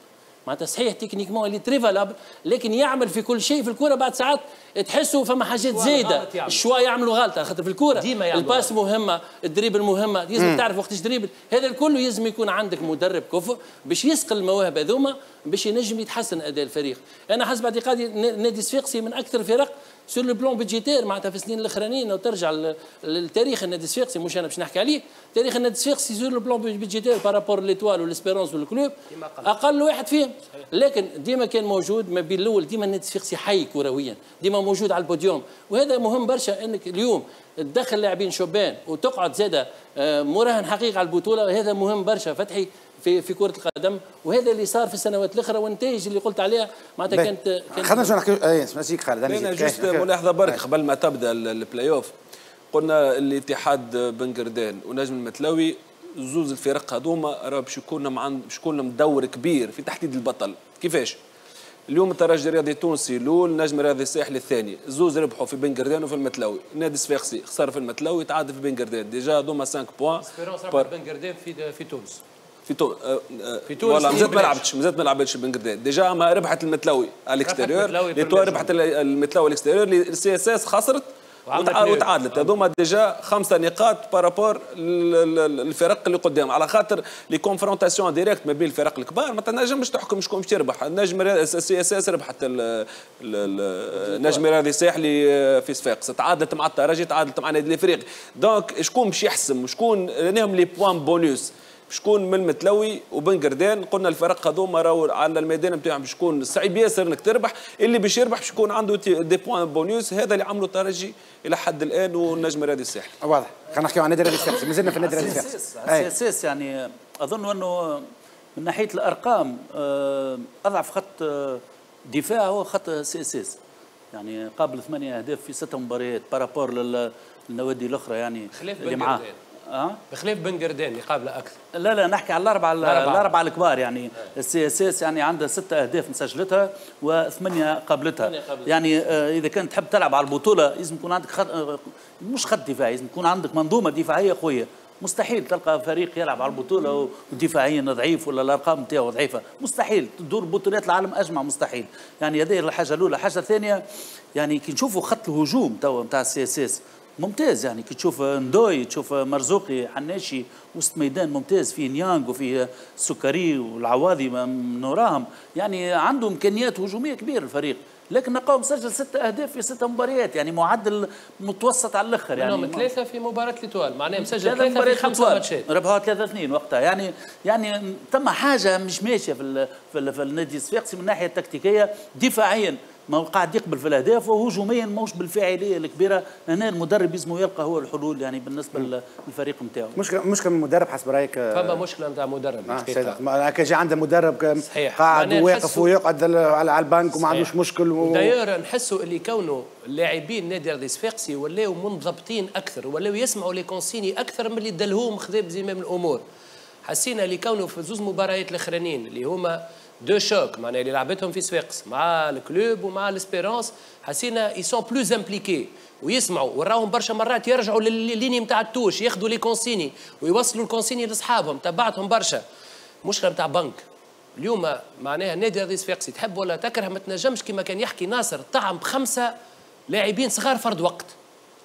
معناتها. صحيح تكنيكمون اللي تري فالابل، لكن يعمل في كل شيء في الكوره بعد ساعات تحسوا فما حاجات زايده شويه يعملوا غلطه، خاطر في الكوره الباس مهمه، الدريبل مهمه، لازم تعرف وقتاش دريبل. هذا الكل لازم يكون عندك مدرب كفو باش يسقل المواهب هذوما باش ينجم يتحسن اداء الفريق. انا حسب اعتقادي النادي الصفاقسي من اكثر الفرق سور لو بلون بيدجيتير معناتها في السنين الاخرانيين، لو ترجع للتاريخ النادي الصفاقسي مش انا باش نحكي عليه، تاريخ النادي الصفاقسي سور لو بلون بيدجيتير بارابور ليتوال والاسبيرونس والكلوب اقل واحد فيهم، لكن ديما كان موجود ما بين الاول، ديما النادي الصفاقسي حي كرويا، ديما موجود على البوديوم. وهذا مهم برشا انك اليوم تدخل لاعبين شبان وتقعد زاده مراهن حقيقي على البطوله، هذا مهم برشا فتحي في في كره القدم، وهذا اللي صار في السنوات الاخرى والنتائج اللي قلت عليها معناتها كانت. خلينا نرجع نحكي اي نسيك خالد، انا جست ملاحظه برك قبل ما تبدا البلاي اوف. قلنا الاتحاد بن قردان ونجم المتلوي زوز الفرق هذوما راه باش يكون عند باش يكون لهم دور كبير في تحديد البطل. كيفاش؟ اليوم الترجي الرياضي التونسي الاول، النجم الرياضي الساحلي الثاني، زوز ربحوا في بن قردان وفي المتلوي. نادي الصفاقسي خسر في المتلوي تعادل في بن قردان، ديجا هذوما خمسة بوان. اسبيرونس ربح بن قردان في في تونس. في تونس في تونس مازالت ما لعبتش مازالت ما لعبتش بن قردان ديجا، ما ربحت المتلوي على الاكستيريور، ليتوا ربحت المتلوي على الاكستيريور، السي اس اس خسرت وتعادلت. هذوما ديجا خمسه نقاط بارابور الفرق اللي قدام، على خاطر لي كونفرونتاسيون ديريكت ما بين الفرق الكبار ما تنجمش تحكم شكون باش تربح. النجم السي اس اس ربحت النجم الرياضي الساحلي في صفاقس، تعادلت مع الترجي، تعادلت مع نادي الافريق. دونك شكون باش يحسم شكون لهم لي بوان بونوس؟ شكون من المتلوي وبن قردان؟ قلنا الفرق هذوما راهو على الميدان نتاعهم باش يكون صعيب ياسر انك تربح، اللي باش يربح باش يكون عنده دي بوان بونيوس، هذا اللي عملوا الترجي الى حد الان والنجم الرياضي الساحلي. واضح، خلينا نحكيو عن النادي الرياضي الساحلي، مازلنا في النادي الرياضي الساحلي. اساس يعني اظن انه من ناحيه الارقام اضعف خط دفاع هو خط سي اس اس، يعني قابل ثمانيه اهداف في سته مباريات بارابور للنوادي الاخرى يعني اللي معاه. أه؟ بخلاف بن قردان اللي قابله اكثر. لا لا نحكي على الاربعه الاربعه الكبار يعني السي اس اس يعني عندها سته اهداف مسجلتها وثمانيه قابلتها. يعني آه اذا كنت تحب تلعب على البطوله لازم يكون عندك خط آه مش خط دفاعي، لازم يكون عندك منظومه دفاعيه قويه. مستحيل تلقى فريق يلعب على البطوله ودفاعيا ضعيف ولا الارقام نتاعو ضعيفه، مستحيل تدور بطولات العالم اجمع مستحيل. يعني هذه الحاجه الاولى، الحاجه الثانيه يعني كي نشوفوا خط الهجوم توا نتاع السي اس اس ممتاز، يعني كي تشوف ندوي تشوف مرزوقي حناشي وسط ميدان ممتاز، فيه نيانغ وفيه السكري والعواضي نوراهم، يعني عنده امكانيات هجوميه كبيره الفريق، لكن نلقاهم سجل ست اهداف في ست مباريات، يعني معدل متوسط على الاخر يعني منهم ثلاثه في مباراه ليتوال، معناها مسجل ثلاثه في خمسه ماتشات ربحوها ثلاثه اثنين وقتها، يعني يعني ثم حاجه مش ماشيه في في النادي الصفاقسي من الناحيه التكتيكيه، دفاعيا ما قاعد يقبل في الاهداف وهجوميا ماهوش بالفاعليه الكبيره. هنا المدرب لازم يلقى هو الحلول يعني بالنسبه للفريق نتاعو. مشكله مشكله من المدرب حسب رايك؟ فما مشكله نتاع مدرب آه كي يجي عنده مدرب قاعد واقف ويقعد على البنك وما عندوش مشكل و... داير نحسوا اللي كونه اللاعبين نادي الرياضي الصفاقسي ولاو منضبطين اكثر، ولاو يسمعوا لي كونسيني اكثر من اللي دلهم خذاب زمام الامور. حسينا اللي كونه في زوز مباريات الاخرانيين اللي هما دو شوك معناها اللي لعبتهم في صفاقس مع الكلوب ومع الاسبيرونس، حسينا اي سون بلوز امبليكي ويسمعوا وراهم برشا مرات يرجعوا للليني نتاع التوش ياخذوا لي كونسيني ويوصلوا الكونسيني لاصحابهم. تبعتهم برشا مشكله نتاع بنك. اليوم معناها النادي الرياضي الصفاقسي تحب ولا تكره ما تنجمش كما كان يحكي ناصر طعم بخمسه لاعبين صغار فرد وقت،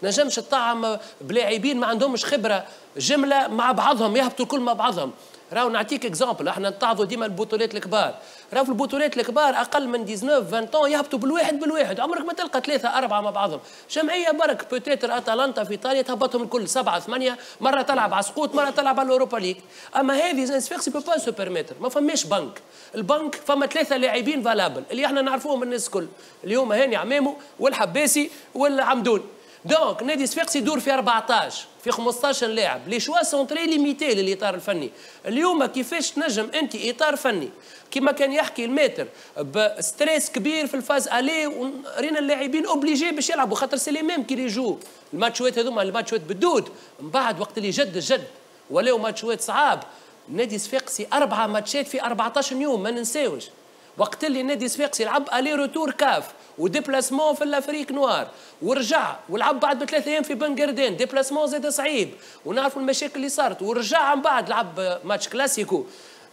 نجمش تطعم بلاعبين ما عندهمش خبره جمله مع بعضهم يهبطوا الكل مع بعضهم. راهو نعطيك اكزامبل، احنا نتعظوا ديما البطولات الكبار، راهو في البطولات الكبار اقل من تسعطاش عشرين يهبطوا بالواحد بالواحد، عمرك ما تلقى ثلاثه اربعه مع بعضهم، جمعيه برك بوتيتر اتلانتا في ايطاليا تهبطهم الكل سبعه ثمانيه، مره تلعب على سقوط، مره تلعب على الاوروبا ليج، اما هذه صفاقسي بو با سو بيرميتر، ما فماش بنك، البنك فما ثلاثه لاعبين فالابل اللي احنا نعرفوهم الناس الكل، اليوم هاني عمامو والحباسي والعمدوني. دونك نادي صفاقسي يدور في أربعطاش في خمسطاش لاعب، لي شوا سونتري ليميتي للاطار الفني. اليوم كيفاش تنجم انت اطار فني كما كان يحكي الماتر بستريس كبير في الفاز الي ورينا اللاعبين اوبليجي باش يلعبوا خاطر سي لي ميم كي لي جو الماتشوات هذوما الماتشوات بالدود من بعد وقت اللي جد جد ولاو ماتشوات صعاب. نادي صفاقسي أربعة ماتشات في أربعطاش يوم ما ننساوش، وقت اللي نادي صفاقسي لعب الي روتور كاف وديبلاسمون في الافريك نوار ورجع ولعب بعد بثلاث ايام في بن قردان ديبلاسمون زاد صعيب ونعرفوا المشاكل اللي صارت ورجع من بعد لعب ماتش كلاسيكو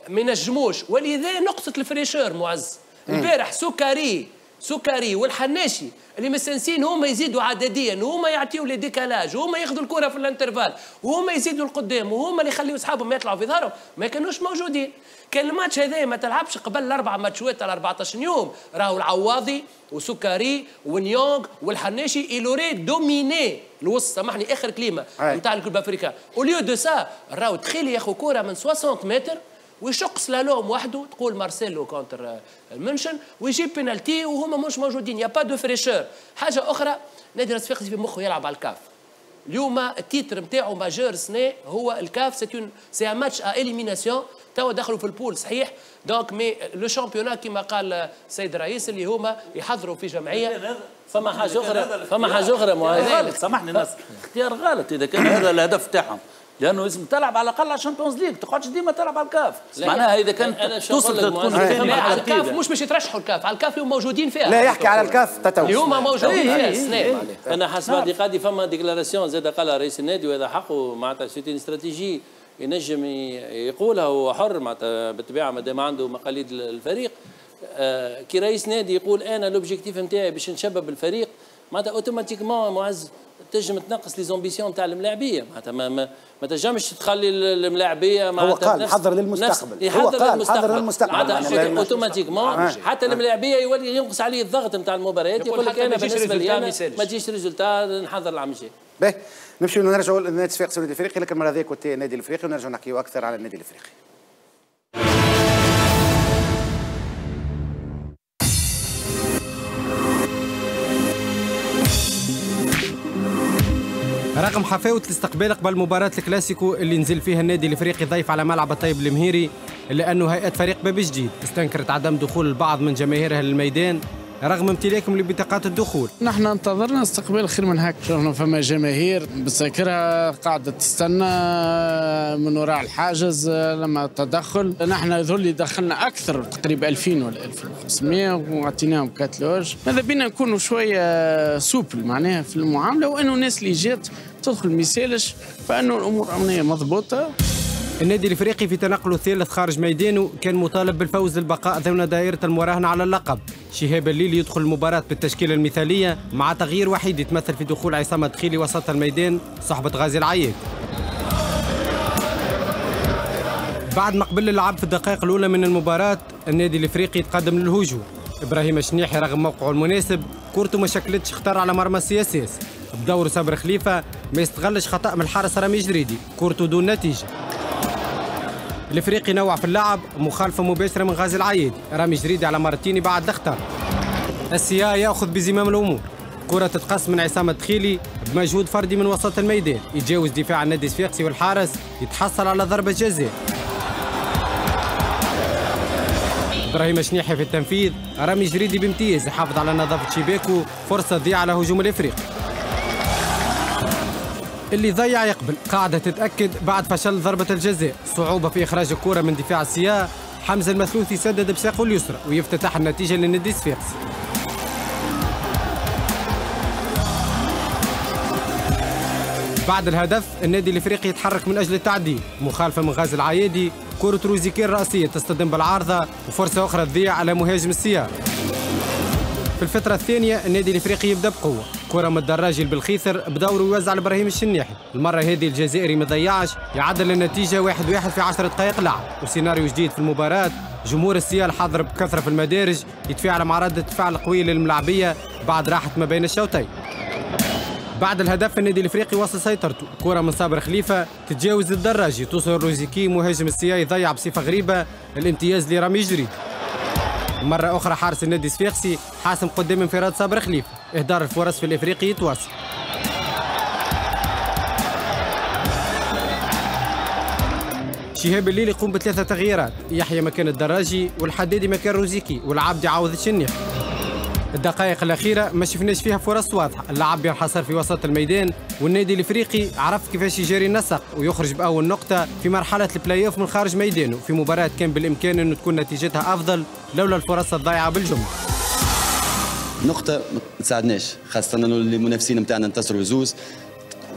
ما نجموش، ولذا نقطه الفريشور معز امبارح سكري سكري والحناشي اللي مستنسين هما يزيدوا عدديا وهما يعطيوا لي ديكالاج وهما ياخذوا الكره في الانترفال وهما يزيدوا لقدام وهما اللي يخليوا اصحابهم يطلعوا في ظهرهم ما كانوش موجودين. كان الماتش هذايا ما تلعبش قبل الاربع ماتشوات على أربعطاش يوم، راهو العواضي وسكري ونيونغ والحناشي ايلوري دوميني الوسط سامحني اخر كلمه نتاع الكلوب افريكان، اوليو دو سا راهو تخيلي ياخذ كره من ستين متر ويشق سلالوم وحده تقول مارسيلو كونتر المنشن ويجيب بينالتي وهما مش موجودين، يا با دو فريشور. حاجه اخرى نادي الرياضي الصفاقسي في مخه يلعب على الكاف. اليوم التيتر نتاعو ماجور السنه هو الكاف، سي اون سي ان ماتش ا اليميناسيون، توا دخلوا في البول صحيح دونك مي لو شامبيونات كما قال السيد الرئيس اللي هما يحضروا في جمعيه. فما حاجه اخرى فما حاجه اخرى غلط سامحني ناس اختيار غلط اذا كان هذا الهدف تاعهم، لانه لازم تلعب على الاقل على الشامبيونز ليج، ما تقعدش ديما تلعب على الكاف، معناها اذا كان توصل تكون على الكاف مش باش يترشحوا الكاف، على الكاف اليوم موجودين فيها، لا يحكي على الكاف تتوسع اليوم موجودين فيها السنه. انا حسب اعتقادي فما ديكلاراسيون زاد قالها رئيس النادي وهذا حقه معناتها سيتي استراتيجي ينجم يقولها وهو حر معناتها بالطبيعه ما دام عنده مقاليد الفريق كي رئيس نادي يقول انا لوبجيكتيف نتاعي باش نشبب الفريق معناتها اوتوماتيكمون معز تنجم تنقص لي زومبيسيون تاع الملاعبيه معناتها ما ما تنجمش تخلي الملاعبيه معناتها هو قال حضر للمستقبل يحضر للمستقبل معناتها اوتوماتيكمون حتى الملاعبيه يولي ينقص عليه الضغط نتاع المباريات يقول لك انا بالنسبه لي ما تجيش ريزولتا نحضر العام الجاي. باهي نمشيو نرجعوا للنادي الصفاقسي والنادي الافريقي لكن المره هذه كنت النادي الافريقي ونرجعوا نحكيو اكثر على النادي الافريقي. رغم حفاوة الاستقبال قبل مباراة الكلاسيكو اللي نزل فيها النادي الافريقي ضيف على ملعب الطيب المهيري إلا أنه هيئة فريق باب جديد استنكرت عدم دخول البعض من جماهيرها للميدان رغم امتلاكهم لبطاقات الدخول. نحن انتظرنا استقبال خير من هكا، شفنا فما جماهير بتسكرها قاعده تستنى من وراء الحاجز لما التدخل، نحن هذول اللي دخلنا اكثر تقريبا ألفين ولا ألفين وخمسمية وعطيناهم كاتلوج، ماذا بينا نكونوا شويه سوبل معناها في المعامله، وانه الناس اللي جات تدخل ما يسالش، فانه الامور امنيه مضبوطه. النادي الافريقي في تنقله الثالث خارج ميدانه كان مطالب بالفوز للبقاء ضمن دائره المراهنه على اللقب. شهاب الليل يدخل المباراه بالتشكيله المثاليه مع تغيير وحيد يتمثل في دخول عصام التخيلي وسط الميدان صحبه غازي العياد. بعد ما قبل اللعب في الدقائق الاولى من المباراه النادي الافريقي يتقدم للهجوم. ابراهيم الشنيح رغم موقعه المناسب كورته ما شكلتش خطر على مرمى السياسيس. بدور صابر خليفه ما يستغلش خطا من الحارس رامي جريدي، كورته دون نتيجه. الافريقي نوع في اللعب، مخالفه مباشره من غازي العياد، رامي جريدي على مرتين بعد اختار. السيا ياخذ بزمام الامور، كره تتقص من عصام التخيلي بمجهود فردي من وسط الميدان، يتجاوز دفاع النادي الصفاقسي والحارس يتحصل على ضربه جزاء. ابراهيم شنيحي في التنفيذ، رامي جريدي بامتياز يحافظ على نظافه شباكه، فرصه تضيع على هجوم الافريقي. اللي ضيع يقبل، قاعدة تتأكد بعد فشل ضربة الجزاء، صعوبة في إخراج الكرة من دفاع السياء، حمزة المثلوث يسدد بساقه اليسرى ويفتتح النتيجة للنادي الصفاقسي. بعد الهدف النادي الإفريقي يتحرك من أجل التعديل، مخالفة من غازي العيادي، كرة روزيكي الرأسية تصطدم بالعارضة وفرصة أخرى تضيع على مهاجم السياء. في الفترة الثانية النادي الإفريقي يبدأ بقوة، كرة من الدراجي بالخيثر بدوره يوزع لابراهيم الشنيحي، المرة هذه الجزائري ما ضيعش، يعدل النتيجة واحد واحد في عشر دقائق لعب، وسيناريو جديد في المباراة، جمهور السيال حاضر بكثرة في المدارج، يتفاعل مع ردة فعل قوية للملاعبية بعد راحة ما بين الشوطين. بعد الهدف النادي الإفريقي واصل سيطرته، كرة من صابر خليفة تتجاوز الدراجي، توصل روزيكي مهاجم السيال يضيع بصفة غريبة، الامتياز لرامي جريدي. مرة أخرى حارس النادي الصفاقسي حاسم قدام انفراد صابر خليفة، إهدار الفرص في الإفريقي يتواصل. شهاب الليل يقوم بثلاثة تغييرات، يحيى مكان الدراجي والحدادي مكان روزيكي والعبد يعوض الشنيح. الدقائق الأخيرة ما شفناش فيها فرص واضحة، اللعب ينحصر في وسط الميدان والنادي الإفريقي عرف كيفاش يجري النسق ويخرج بأول نقطة في مرحلة البلاي أوف من خارج ميدانه في مباراة كان بالإمكان أنه تكون نتيجتها أفضل لولا الفرص الضائعة بالجملة. نقطة ما تساعدناش، خاصة أنه المنافسين نتاعنا انتصروا زوز،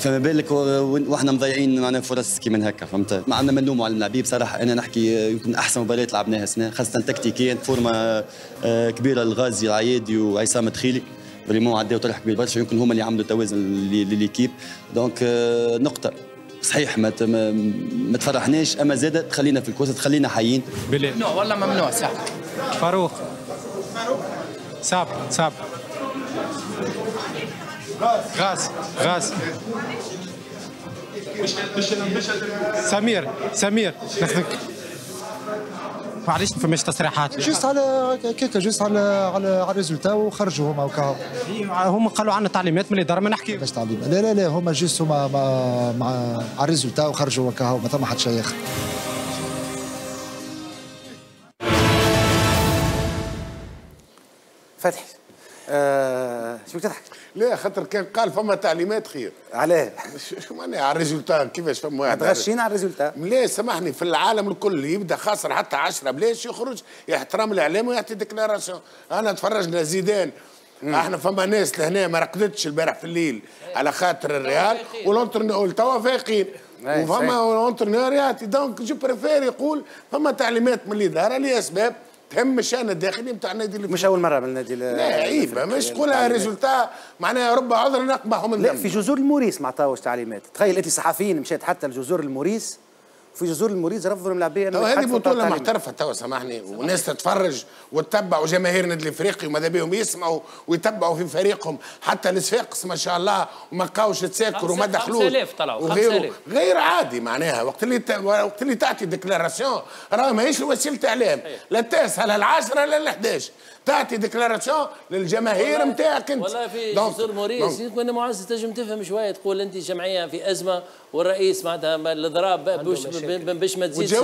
فما بالك واحنا مضيعين معنا فرص كي من هكا، فهمت؟ ما عندنا ما نلوموا على اللاعبين بصراحه، انا نحكي يمكن احسن مباريات لعبناها السنه، خاصه تكتيكيا فورمه كبيره لغازي العيادي وعصام التخيلي، فريمون عداو طرح كبير برشا، يمكن هما اللي عملوا توازن لليكيب، دونك نقطه صحيح ما ما تفرحناش، اما زاده تخلينا في الكوسه، تخلينا حيين. ممنوع والله ممنوع صح. فاروق فاروق صعب صعب غاز غاز سمير سمير ناخذك معليش ما فماش تصريحات جوست على كيكا جوست على على على الريزولتا وخرجوا هما وكا هما قالوا عندنا تعليمات من الاداره ما نحكيوش باش تعليمات لا لا لا هما جوست هما مع على الريزولتا وخرجوا وكا ما ثم حد شيخ. فتحي آه شو تضحك؟ لا خاطر كان قال فما تعليمات خير. علاه؟ شو معناها على الريزولتا كيفاش فما واحد؟ متغشين على الريزولتا؟ لا سامحني في العالم الكل يبدا خاسر حتى عشرة بلاش يخرج احترام الاعلام ويعطي ديكلاراسيون، انا تفرجنا زيدان مم. احنا فما ناس لهنا ما رقدتش البارح في الليل على خاطر الريال والانترنور توا فايقين وفما الانترنور يعطي دونك جو بريفير يقول فما تعليمات من الاداره لاسباب تهم الشأن الداخلي نتاع النادي الافريقي. مش أول مرة من النادي الافريقي. لا عيب مش تقولها ريزولتا معناها رب عذر نقبح من لا دم. في جزر الموريس ما عطاوش تعليمات، تخيل أنت صحفيين مشيت حتى لجزر الموريس في جزر الموريس رفضوا الملاعبيه. تو هذه بطولة محترفة تو سامحني والناس تتفرج وتتبع وجماهير النادي الافريقي وماذا بهم يسمعوا ويتبعوا في فريقهم حتى الصفاقس ما شاء الله وما بقاوش تساكروا وما دخلوش خمسة آلاف طلعوا خمسة آلاف غير عادي معناها وقت اللي ت... وقت اللي تعطي ديكلاراسيون راه ماهيش وسيلة اعلام لا تسهل العشرة لا ال11 تعطي ديكلاراسيون للجماهير نتاعك انت. والله في جسور موريس كنا معز تنجم تفهم شويه، تقول انت جمعيه في ازمه والرئيس معناتها الاضراب باش باش ما تزيدش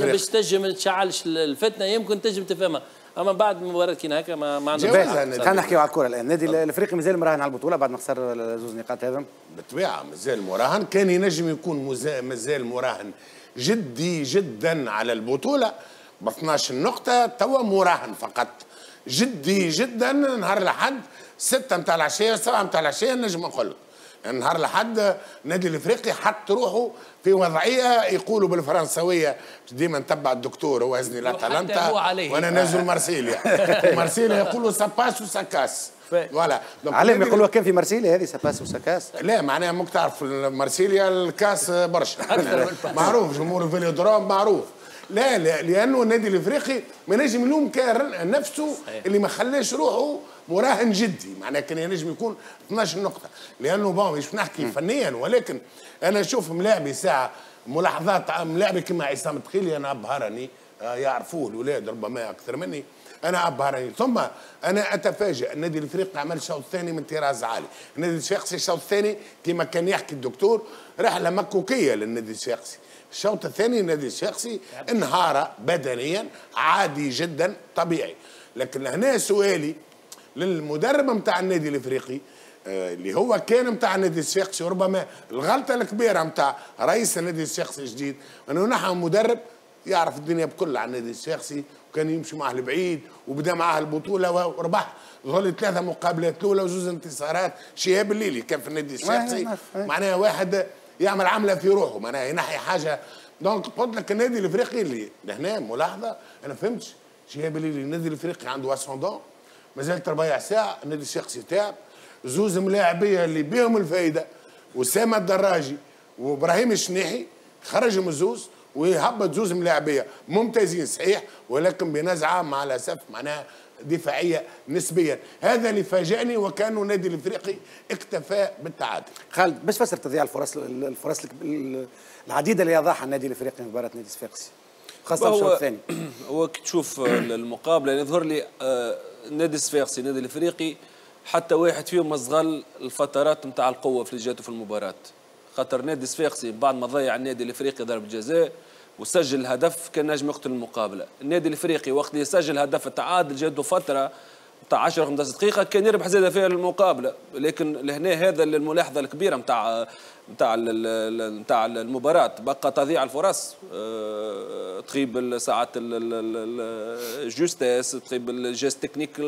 باش تنجم ما تشعلش الفتنه، يمكن تنجم تفهمها، اما بعد مباراه كي هكا ما ما عندهاش. خلينا نحكيو على الكره الان. النادي الافريقي مازال مراهن على البطوله بعد ما خسر زوج نقاط. هذا بالطبيعه مازال مراهن، كان ينجم يكون مازال مراهن جدي جدا على البطوله ب اثناش نقطه، توا مراهن فقط جدي جدا. نهار الاحد ستة نتاع العشيه سبعة نتاع العشيه نجم نقول لك نهار الاحد النادي الافريقي حط روحه في وضعيه يقولوا بالفرنسويه، ديما نتبع الدكتور هو هزني لاتالانتا وانا نزل مارسيليا مارسيليا يقولوا ساباس وساكاس فوالا. علام يقولوا كان في مارسيليا هذه ساباس وساكاس؟ لا معناها ماك تعرف مارسيليا الكاس برشا معروف جمهور الفيليودروم معروف. لا لا لانه النادي الافريقي ما نجم يلوم كان نفسه اللي ما خلاش روحه مراهن جدي، معناها كان ينجم يكون اثناش نقطه، لانه بون مش نحكي فنيا ولكن انا نشوف ملاعبي ساعه ملاحظات ملاعبي كما عصام التخيلي انا ابهرني، يعرفوه الاولاد ربما اكثر مني، انا ابهرني. ثم انا اتفاجئ النادي الافريقي عمل شوط ثاني من طراز عالي، النادي الشاقسي الشوط الثاني كما كان يحكي الدكتور رحله مكوكيه للنادي الشاقسي. الشوط الثاني النادي الشاقسي انهار بدنيا عادي جدا طبيعي، لكن هنا سؤالي للمدرب نتاع النادي الافريقي اللي هو كان نتاع النادي الشاقسي، ربما الغلطه الكبيره نتاع رئيس النادي الشاقسي الجديد انه نحى مدرب يعرف الدنيا بكل عن النادي الشاقسي وكان يمشي معاه لبعيد وبدا معاه البطوله وربح ظل ثلاثه مقابلات الاولى وجوز انتصارات. شهاب الليل كان في النادي الشاقسي معناها واحد يعمل عمله في روحه معناها ينحي حاجه. دونك قلت لك النادي الافريقي اللي لهنا ملاحظه انا فهمتش شهاب الليل النادي الافريقي عنده اسوندون مازال ربع ساعه، النادي الشاقسي تاعب زوز ملاعبيه اللي بيهم الفايده وأسامة الدراجي وابراهيم الشنيحي خرجهم الزوز ويهبط زوز ملاعبيه ممتازين صحيح ولكن بنزعه مع الاسف معناها دفاعيه نسبيا. هذا اللي فاجأني وكانوا النادي الافريقي اكتفى بالتعادل. خالد باش فسر تضييع الفرص الفرص العديده اللي اضاعها النادي الافريقي في مباراه النادي الصفاقسي خاصه في الشوط الثاني. هو كي تشوف المقابله يظهر لي النادي الصفاقسي النادي الافريقي حتى واحد فيهم ما استغل الفترات نتاع القوه في اللي جاته في المباراه، خاطر النادي الصفاقسي بعد ما ضيع النادي الافريقي ضربه جزاء وسجل هدف كان نجم يقتل المقابله. النادي الافريقي وقت اللي سجل هدف التعادل جاته فتره نتاع عشرة خمسة عشر دقيقه كان يربح زاد فيها المقابله، لكن لهنا هذا الملاحظه الكبيره نتاع نتاع نتاع المباراه بقى تضييع الفرص، تغيب ساعات الجوستيس، تغيب الجيست تكنيك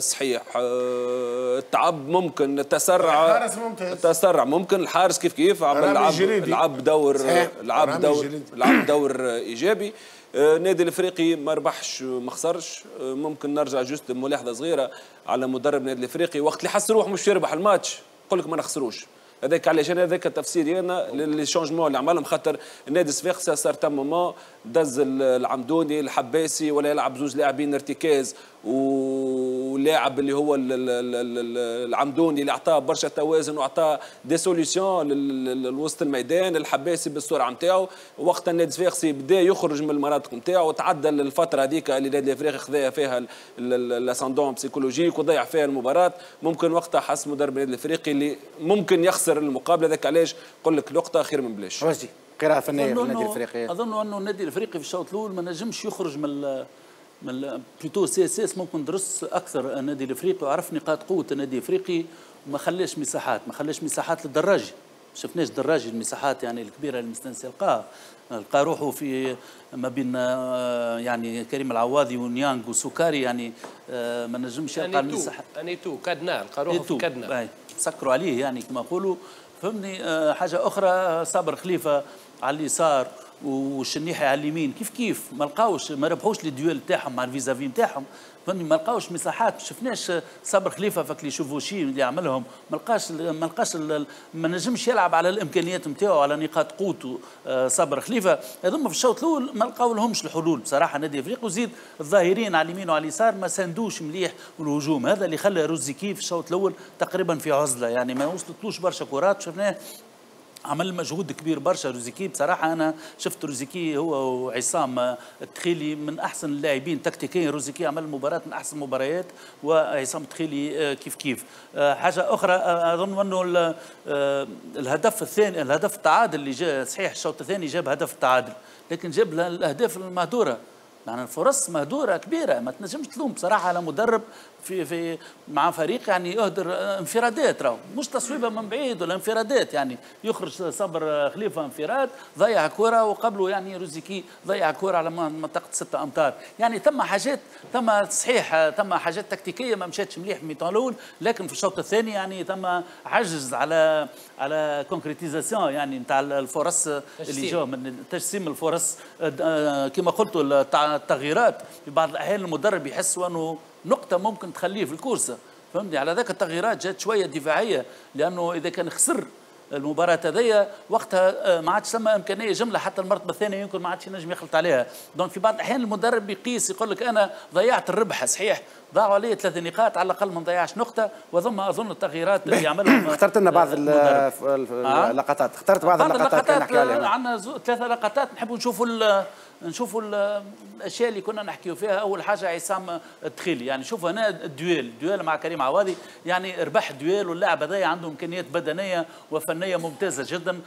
صحيح، التعب ممكن، التسرع الحارس ممتاز التسرع ممكن، الحارس كيف كيف عمل لعب دور لعب دور لعب دور ايجابي. النادي الافريقي ما ربحش ما خسرش. ممكن نرجع جوست ملاحظه صغيره على مدرب النادي الافريقي وقت اللي حس روح مش يربح الماتش يقول لك ما نخسروش، هذاك علشان هذاك تفسيري انا للي شونجمون اللي عملهم، خاطر النادي الصفاقسي صار تم مومون دز العمدوني الحباسي ولا يلعب زوج لاعبين ارتكاز، ولاعب اللي هو العمدوني اللي اعطاه برشا توازن واعطاه دي سوليسيون لوسط الميدان، الحباسي بالسرعه نتاعو وقت النادي الصفاقسي بدا يخرج من المناطق نتاعو وتعدى الفتره هذيك اللي النادي الافريقي خذا فيها الاساندون بسيكولوجيك وضيع فيها المباراه. ممكن وقتها حس مدرب النادي الافريقي اللي ممكن يخسر المقابله، ذاك علاش نقول لك نقطه خير من بلاش. روزي قراءه فنيه في النادي الافريقي. اظن انه النادي الافريقي في الشوط الاول ما نجمش يخرج من من بلوتو سي اس اس، ممكن درس اكثر النادي الافريقي وعرف نقاط قوه النادي الافريقي وما خلاش مساحات، ما خلاش مساحات للدراجي، ما شفناش الدراجي المساحات يعني الكبيره اللي مستنسي يلقاها، لقى روحه في ما بين يعني كريم العواضي ونيانغ وسكاري يعني ما نجمش يلقى المساحات. انيتو كادنا لقى روحه في كادنا سكروا عليه يعني كما يقولوا فهمني. حاجه اخرى صابر خليفه على اليسار والشنيحي على اليمين كيف كيف ما لقاوش ما ربحوش الديول تاعهم مع الفيزافي نتاعهم، فهمني ما لقاوش مساحات، ما شفناش صابر خليفه فك لي شوفوشي اللي عملهم ما لقاش ما لقاش ما نجمش يلعب على الامكانيات نتاعو على نقاط قوته صابر خليفه. هذوما في الشوط الاول ما لقاو لهمش الحلول بصراحه النادي الافريقي، وزيد الظاهرين على اليمين وعلى اليسار ما ساندوش مليح الهجوم، هذا اللي خلى روزيكي في الشوط الاول تقريبا في عزله يعني ما وصلتلوش برشا كرات. شفناه عمل مجهود كبير برشا روزيكي. بصراحه انا شفت روزيكي هو وعصام التخيلي من احسن اللاعبين تكتيكيا. روزيكي عمل مباراه من احسن المباريات وعصام التخيلي كيف كيف. حاجه اخرى اظن انه الهدف الثاني، الهدف التعادل اللي جاء صحيح الشوط الثاني جاب هدف التعادل، لكن جاب الاهداف المهدوره، يعني الفرص مهدوره كبيره. ما تنجمش تلوم بصراحه على مدرب في في مع فريق يعني يهدر انفرادات، راهو مش تصويبه من بعيد ولا انفرادات. يعني يخرج صابر خليفه انفراد ضيع كره، وقبله يعني روزيكي ضيع كره على منطقه ستة امتار. يعني ثم حاجات، ثم صحيح ثم حاجات تكتيكيه ما مشاتش مليح من طالون، لكن في الشوط الثاني يعني ثم عجز على على كونكريتيزاسيون يعني نتاع الفرص اللي جاوا من تجسيم الفرص. كما قلت التغييرات في بعض الاحيان المدرب يحس انه نقطة ممكن تخليه في الكورسة، فهمتني؟ على ذاك التغييرات جات شوية دفاعية، لأنه إذا كان خسر المباراة هذيا وقتها ما عادش ثم إمكانية جملة حتى المرتبة الثانية يمكن ما عادش ينجم يخلط عليها. دونك في بعض الأحيان المدرب يقيس يقول لك أنا ضيعت الربح، صحيح ضاعوا علي ثلاث نقاط، على الأقل ما نضيعش نقطة. وضم أظن التغييرات اللي عملهم اخترت لنا بعض اللقطات، اخترت بعض اللقطات اللي نحكي عليها. عندنا ثلاثة لقطات نحبوا نشوفوا نشوفوا الاشياء اللي كنا نحكيو فيها. اول حاجه عصام التخيلي، يعني شوف هنا الدويل، الدويل مع كريم عوادي، يعني ربح دويل واللاعب هذايا عنده امكانيات بدنيه وفنيه ممتازه جدا،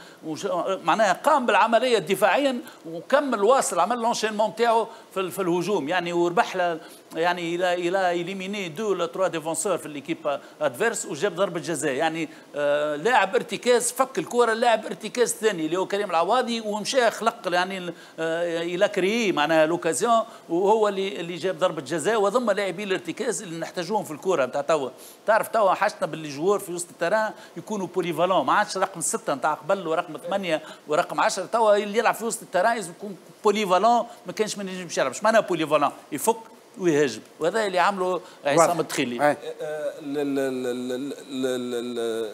معناها قام بالعمليه دفاعيا وكمل واصل عمل لونشينمون نتاعو في, في الهجوم، يعني وربح له يعني الى الى ايليميني دو ولا تروا ديفونسور في ليكيب ادفيرس وجاب ضربه جزاء. يعني آه لاعب ارتكاز، فك الكره لاعب ارتكاز ثاني اللي هو كريم العوادي، ومشى خلق يعني آه الى كريي معناها لوكازيون، وهو اللي اللي جاب ضربه جزاء. وضم لاعبي الارتكاز اللي نحتاجوهم في الكره نتاع توا. تعرف توا حاجتنا باللي جوار في وسط التران يكونوا بوليفالون، ما عادش رقم سته نتاع قبل ورقم ثمانيه ورقم عشرة. توا اللي يلعب في وسط التران لازم يكون بوليفالون، ما كانش ما ينجمش يلعب. اش معناها بوليفالون؟ يفك ويهاجم، وهذا اللي عمله عصام التخيلي.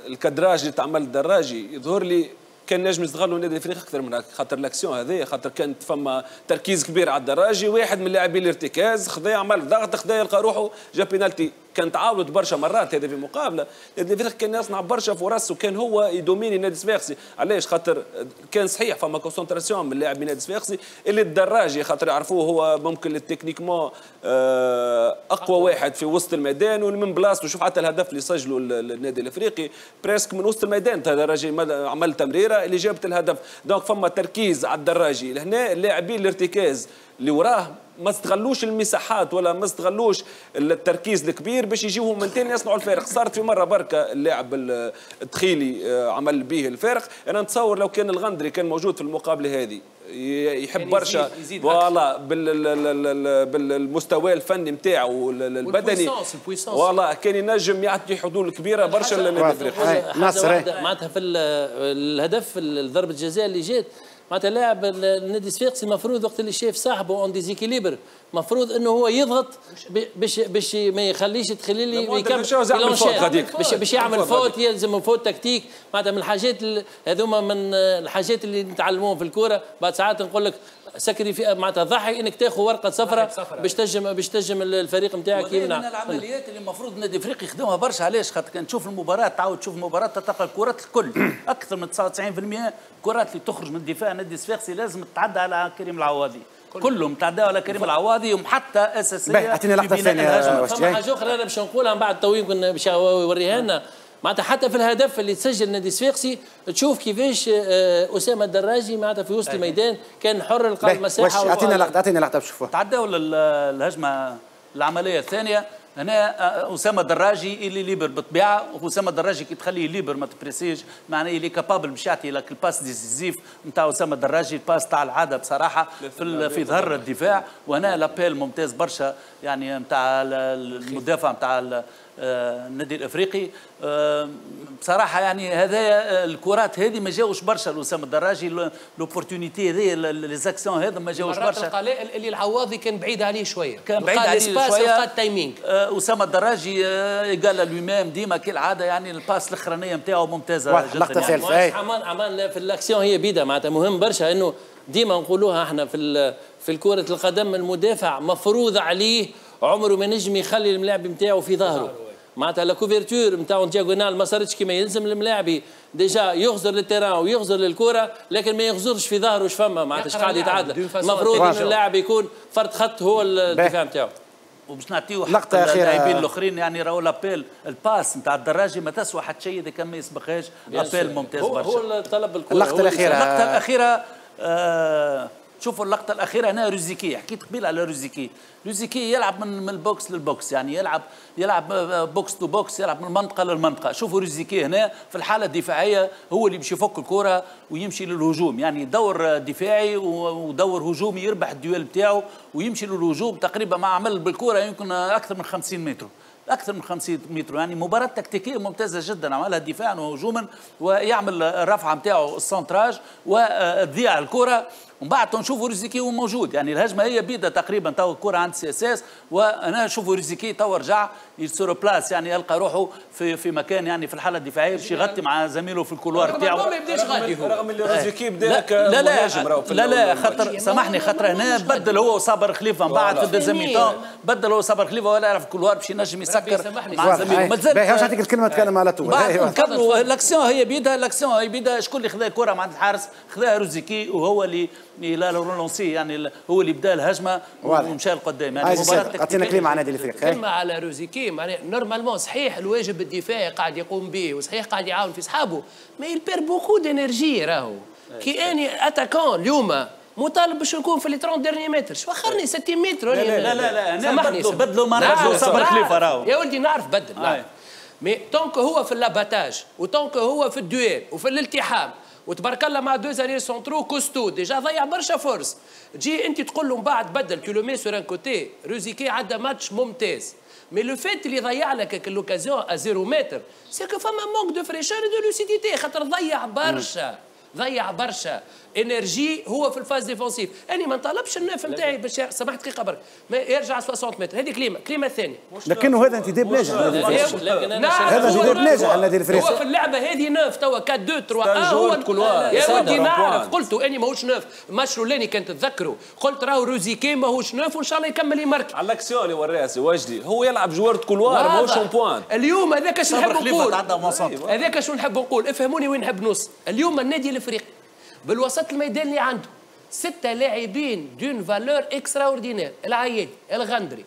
الكادراج اللي تعمل الدراجي يظهر لي كان نجم يستغلوا نادي الافريقي اكثر من هكا، خاطر لاكسيون هذه خاطر كانت فما تركيز كبير على الدراجي، واحد من لاعبي الارتكاز خذا عمل ضغط، خذا يلقى روحه جا بينالتي. كانت عاودت برشا مرات هذه في مقابله، نادي الافريقي كان يصنع برشا فرص وكان هو يدوميني نادي سفاقسي. علاش؟ خاطر كان صحيح فما كونسنتراسيون من لاعبي نادي سفاقسي اللي الدراجي خاطر يعرفوه هو ممكن تكنيكمون اقوى واحد في وسط الميدان ومن بلاصته. شوف حتى الهدف اللي سجله النادي الافريقي بريسك من وسط الميدان، الدراجي عمل تمريره اللي جابت الهدف. دونك فما تركيز على الدراجي لهنا. اللاعبين الارتكاز اللي وراه ما استغلوش المساحات ولا ما استغلوش التركيز الكبير باش يجيوهم من تاني يصنعوا الفارق. صارت في مره بركه اللاعب التخيلي عمل به الفارق. انا نتصور لو كان الغندري كان موجود في المقابله هذه يحب برشا فوالا بالمستوى الفني نتاعو البدني، فوالا كان ينجم يعطي حضور كبيره برشا للافريقيا. ناصر معناتها في الهدف ضربه الجزاء اللي جات معناتها لاعب النادي الصفاقسي المفروض وقت اللي شاف صاحبه اون ديزيكيليبر المفروض انه هو يضغط باش باش ما يخليش التخيلي يكمل باش يعمل فوت، يلزم فوت تكتيك. معناتها من الحاجات هذوما من الحاجات اللي نتعلموهم في الكوره. بعد ساعات نقول لك سكري في معناتها ضحي انك تاخذ ورقه صفراء باش تنجم باش تنجم الفريق نتاعك يمنع. من العمليات اللي المفروض النادي الافريقي يخدمها برشا. علاش؟ خاطر كان تشوف المباراه، تعاود تشوف المباراه تلقى الكرات الكل اكثر من تسعة وتسعين بالمئة الكرات اللي تخرج من الدفاع النادي الصفاقسي لازم تتعدى على كريم العوادي، كلهم تعداوا على كريم العوادي وحتى اساسيه. اعطيني لحظه ثانيه. فما حاجه اخرى انا باش نقولها من بعد تو يمكن باش يوريها لنا. معناتها حتى في الهدف اللي تسجل النادي الصفاقسي تشوف كيفاش اسامه الدراجي معناتها في وسط الميدان كان حر لقى المساحه. اعطينا لحظه، اعطينا لحظه باش نشوفوها. تعداوا الهجمه العمليه الثانيه. هنا اسامه الدراجي اللي ليبر بالطبيعه، واسامه الدراجي كي تخليه ليبر ما تبريسيج معناه اللي كابابل باش يعطي لك الباس ديزيزيف نتاع اسامه الدراجي، الباس تاع العاده بصراحه في في ظهر الدفاع. وهنا لابيل ممتاز برشا يعني نتاع المدافع نتاع النادي الافريقي بصراحه. يعني هذايا الكرات هذه ما جاوش برشا لاسامه الدراجي، لوبورتونيتي هذه لي زاكسيون هذا ما جاوش برشا. القلائل اللي العواضي كان بعيد عليه شويه، كان بعيد عليه شويه لقى التايمينغ. اسامه الدراجي قال لو ميم ديما كالعاده يعني الباس الاخرانيه نتاعو ممتازه جدا. اللقطه الثالثه عمان عمان في الاكسيون هي بيده معناتها مهم برشا انه ديما نقولوها احنا في في كره القدم المدافع مفروض عليه عمره ما نجم يخلي الملاعب نتاعو في ظهره. معناتها لا كوفرتور نتاعو دياغونال ما صارتش كما يلزم، الملاعبي ديجا يغزر للتيران ويغزر للكره لكن ما يغزرش في ظهره. واش فما معناتها شحال يتعدل؟ المفروض ان اللاعب يكون فرد خط هو الدفاع نتاعو. وباش نعطيو حق اللاعبين الاخرين يعني راهو لابيل الباس نتاع الدراجي ما تسوى حتى شيء اذا كان ما يسبقهاش، لابيل ممتاز برشا. هو طلب الكره. اللقطه الاخيره اللقطه الاخيره آه شوفوا اللقطة الأخيرة هنا روزيكي، حكيت قبيله على روزيكي، روزيكي يلعب من من البوكس للبوكس، يعني يلعب يلعب بوكس تو بوكس، يلعب من منطقة للمنطقة. شوفوا روزيكي هنا في الحالة الدفاعية هو اللي باش يفك الكرة ويمشي للهجوم، يعني دور دفاعي ودور هجومي، يربح الديوال بتاعه ويمشي للهجوم. تقريبا ما عمل بالكرة يمكن أكثر من خمسين متر، أكثر من خمسين متر، يعني مباراة تكتيكية ممتازة جدا عملها دفاعا وهجوما، ويعمل الرفعة نتاعو السنتراج وتضيع الكرة. ومن بعد نشوفوا روزيكي هو موجود، يعني الهجمه هي بيده تقريبا، تو الكره عند سي اس اس، وانا نشوفوا روزيكي تو رجع يسور بلاس، يعني يلقى روحه في في مكان يعني في الحاله الدفاعيه باش يغطي مع زميله في الكولوار تاعو. رغم ما يبداش غادي هو، رغم اللي روزيكي بدا لا لا لا لا خاطر سامحني خاطر هنا بدل هو وصابر خليفه من بعد في الدوزيام تاع، بدل هو وصابر خليفه ولا يعرف الكولوار باش ينجم يسكر مع زميله. ما زال باهي، باش نعطيك الكلمه تكلم على طول. نكملوا الاكسيون هي بيدها، الاكسيون هي بيدها، شكون اللي خذا الكره مع الحارس؟ خذاها روزيكي وهو اللي لا لونسي، يعني هو اللي بدا الهجمه ومشى لقدام. يعني مباراه عطينا كلمه عن هذه الفريق، كلمه على روزيكي. يعني نورمالمون صحيح الواجب الدفاعي قاعد يقوم به وصحيح قاعد يعاون في اصحابه، ما يلبير بوكو دينيرجي. راهو كي اني اتاكون اليوم مطالب باش نكون في لي ثلاثين ديرني متر، شو اخرني ستين متر؟ لا لا لا لا سامحني، بدلوا ما صابر خليفه راهو يا ولدي نعرف بدل نعرف، مي طونك هو في اللاباتاج وطونك هو في الدويل وفي الالتحام وتبارك الله مع دو زاريير سونترو كوستو، ديجا ضيع برشا فرص. تجي انت تقول له من بعد بدل تو لو مي سور ان كوتي. روزيكي عدى ماتش ممتاز، مي لو فات اللي ضيع لك لوكازيون ا زيرو متر سي كو فما مونك دو فريشير دو لوسيديتي، خاطر ضيع برشا ضيع برشا انرجي هو في الفاز ديفونسيف. انا ما نطالبش الناف نتاعي باش سمحت دقيقه برك يرجع ستين متر، هذه كلمه كلمه الثانيه. لكنه هذا انتداب ناجح، هذا انتداب ناجح على نادي الفريق. هو في اللعبه هذه ناف تو أربعة اثنين ثلاثة واحد هو الكولوار. يا ودي نعرف قلت اني ماهوش ناف، الماتش الاولاني كان تتذكروا قلت راهو روزيكي ماهوش ناف وان شاء الله يكمل يمركز على الاكسيون اللي وراه سي واجدي، هو يلعب جوار كولوار ماهوش اون بوان. اليوم هذاك شنو نحب نقول، هذاك شنو نحب نقول، افهموني وين نحب نوصل. اليوم النادي الفريق بالوسط الميدان اللي عنده ستة لاعبين دون فالور اكسترا اوردينير، العياد، الغندري،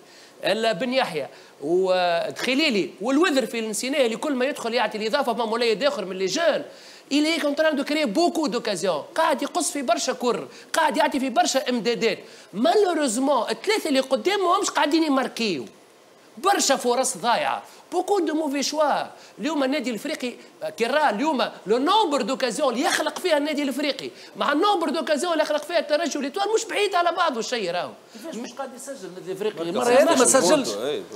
بن يحيى ودخيليلي والوذر في النسيناه اللي كل ما يدخل يعطي الاضافه فما مولاي اخر من لي جون. إلي كونتران دو كري بوكو دوكازيون، قاعد يقص في برشا كور، قاعد يعطي في برشا امدادات. مالوروزمون الثلاثه اللي قدام ماهمش قاعدين يماركيو، برشا فرص ضايعه، بوكو دو موفي شوا. اليوم النادي الافريقي كي راه اليوم لو نومبر دوكازيون اللي يخلق فيها النادي الافريقي مع النومبر دوكازيون اللي يخلق فيها الترجي والاتوال مش بعيد على بعضه الشيء. راهو كيفاش مش قاعد يسجل النادي الافريقي؟ المره هذه ما سجلش،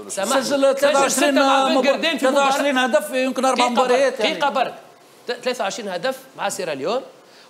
سجل ثلاثة وعشرين هدف يمكن أربع مباريات يعني. دقيقه برك ثلاثة وعشرين هدف مع سيراليون.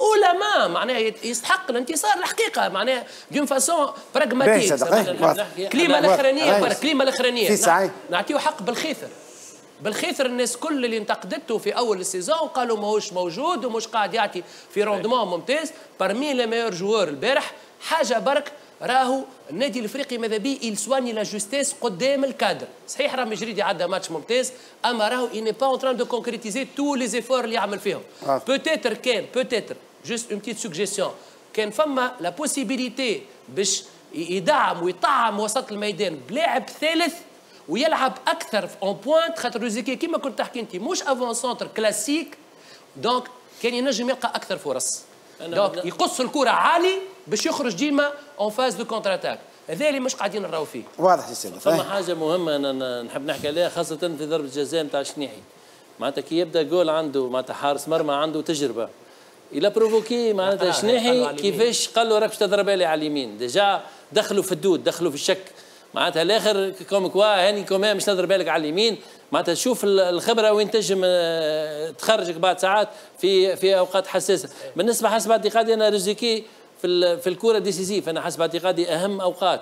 ولا ما معناها يستحق الانتصار الحقيقه، معناها دون فاسون براغماتيك. كلمه الاخرانيه برك، كلمه الاخرانيه نعطيو حق بالخيثر. بالخيثر الناس كل اللي انتقدته في اول السيزون قالوا ماهوش موجود ومش قاعد يعطي في روندمون ممتاز، برمي لي ميور جوار البارح حاجه برك. راهو النادي الافريقي ماذا بيه يلسواني لا جوستيس قدام الكادر، صحيح رامي جريدي عدى ماتش ممتاز، اما راهو اي ني با اون تران دو كونكريتيزي تو لي زيفور اللي يعمل فيهم. بوتيتر كان بوتيتر جوست اون بتيت سوجيسيون، كان فما لا بوسيبيليتي باش يدعم ويطعم وسط الميدان بلاعب ثالث ويلعب اكثر اون بوينت، خاطر روزيكي كيما كنت تحكي انت مش افون سونتر كلاسيك، دونك كان ينجم يلقى اكثر فرص، دونك يقص الكره عالي باش يخرج ديما اون فاز دو كونتر اتاك. هذا اللي مش قاعدين نراو فيه. واضح يا سيدي. فما حاجه مهمه انا نحب نحكي عليها خاصه في ضربه الجزاء نتاع الشنيحي، معناتها كي يبدا جول عنده معناتها حارس مرمى عنده تجربه إلا بروفوكي معناتها الشنيحي كيفاش قال له راك باش تضرب بالي على اليمين، ديجا دخلوا في الدود دخلوا في الشك، معناتها الاخر كوم كوا هاني كومان مش نضرب بالك على اليمين، معناتها تشوف الخبره وين تنجم تخرجك بعد ساعات في في اوقات حساسه. بالنسبه حسب اعتقادي انا روزيكي في في الكره ديسيزيف. انا حسب اعتقادي اهم اوقات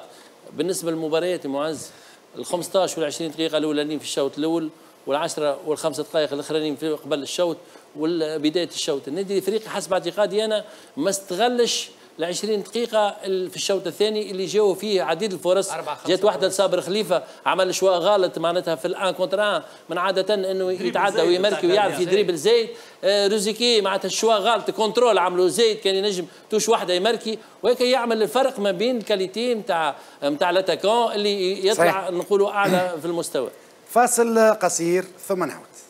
بالنسبه للمباريات يا معز ال خمسطاش وال عشرين دقيقه الاولانيين في الشوط الاول والعشرة والخمس دقائق الاخرانيين في قبل الشوط وبدايه الشوط. النادي الافريقي حسب اعتقادي انا ما استغلش ال عشرين دقيقه في الشوط الثاني اللي جاوا فيه عديد الفرص. جات واحده لصابر خليفه عمل شويه غلط معناتها في الان كونتر ان من عاده انه يتعدى ويمركي ويعرف يدريبل زايد. آه روزيكي معناتها شويه غلط كنترول عملوا زايد كان ينجم توش واحده يمركي وهيك يعمل الفرق ما بين الكاليتي نتاع نتاع الاتاكون اللي يطلع نقولوا اعلى في المستوى. فاصل قصير ثم نعود.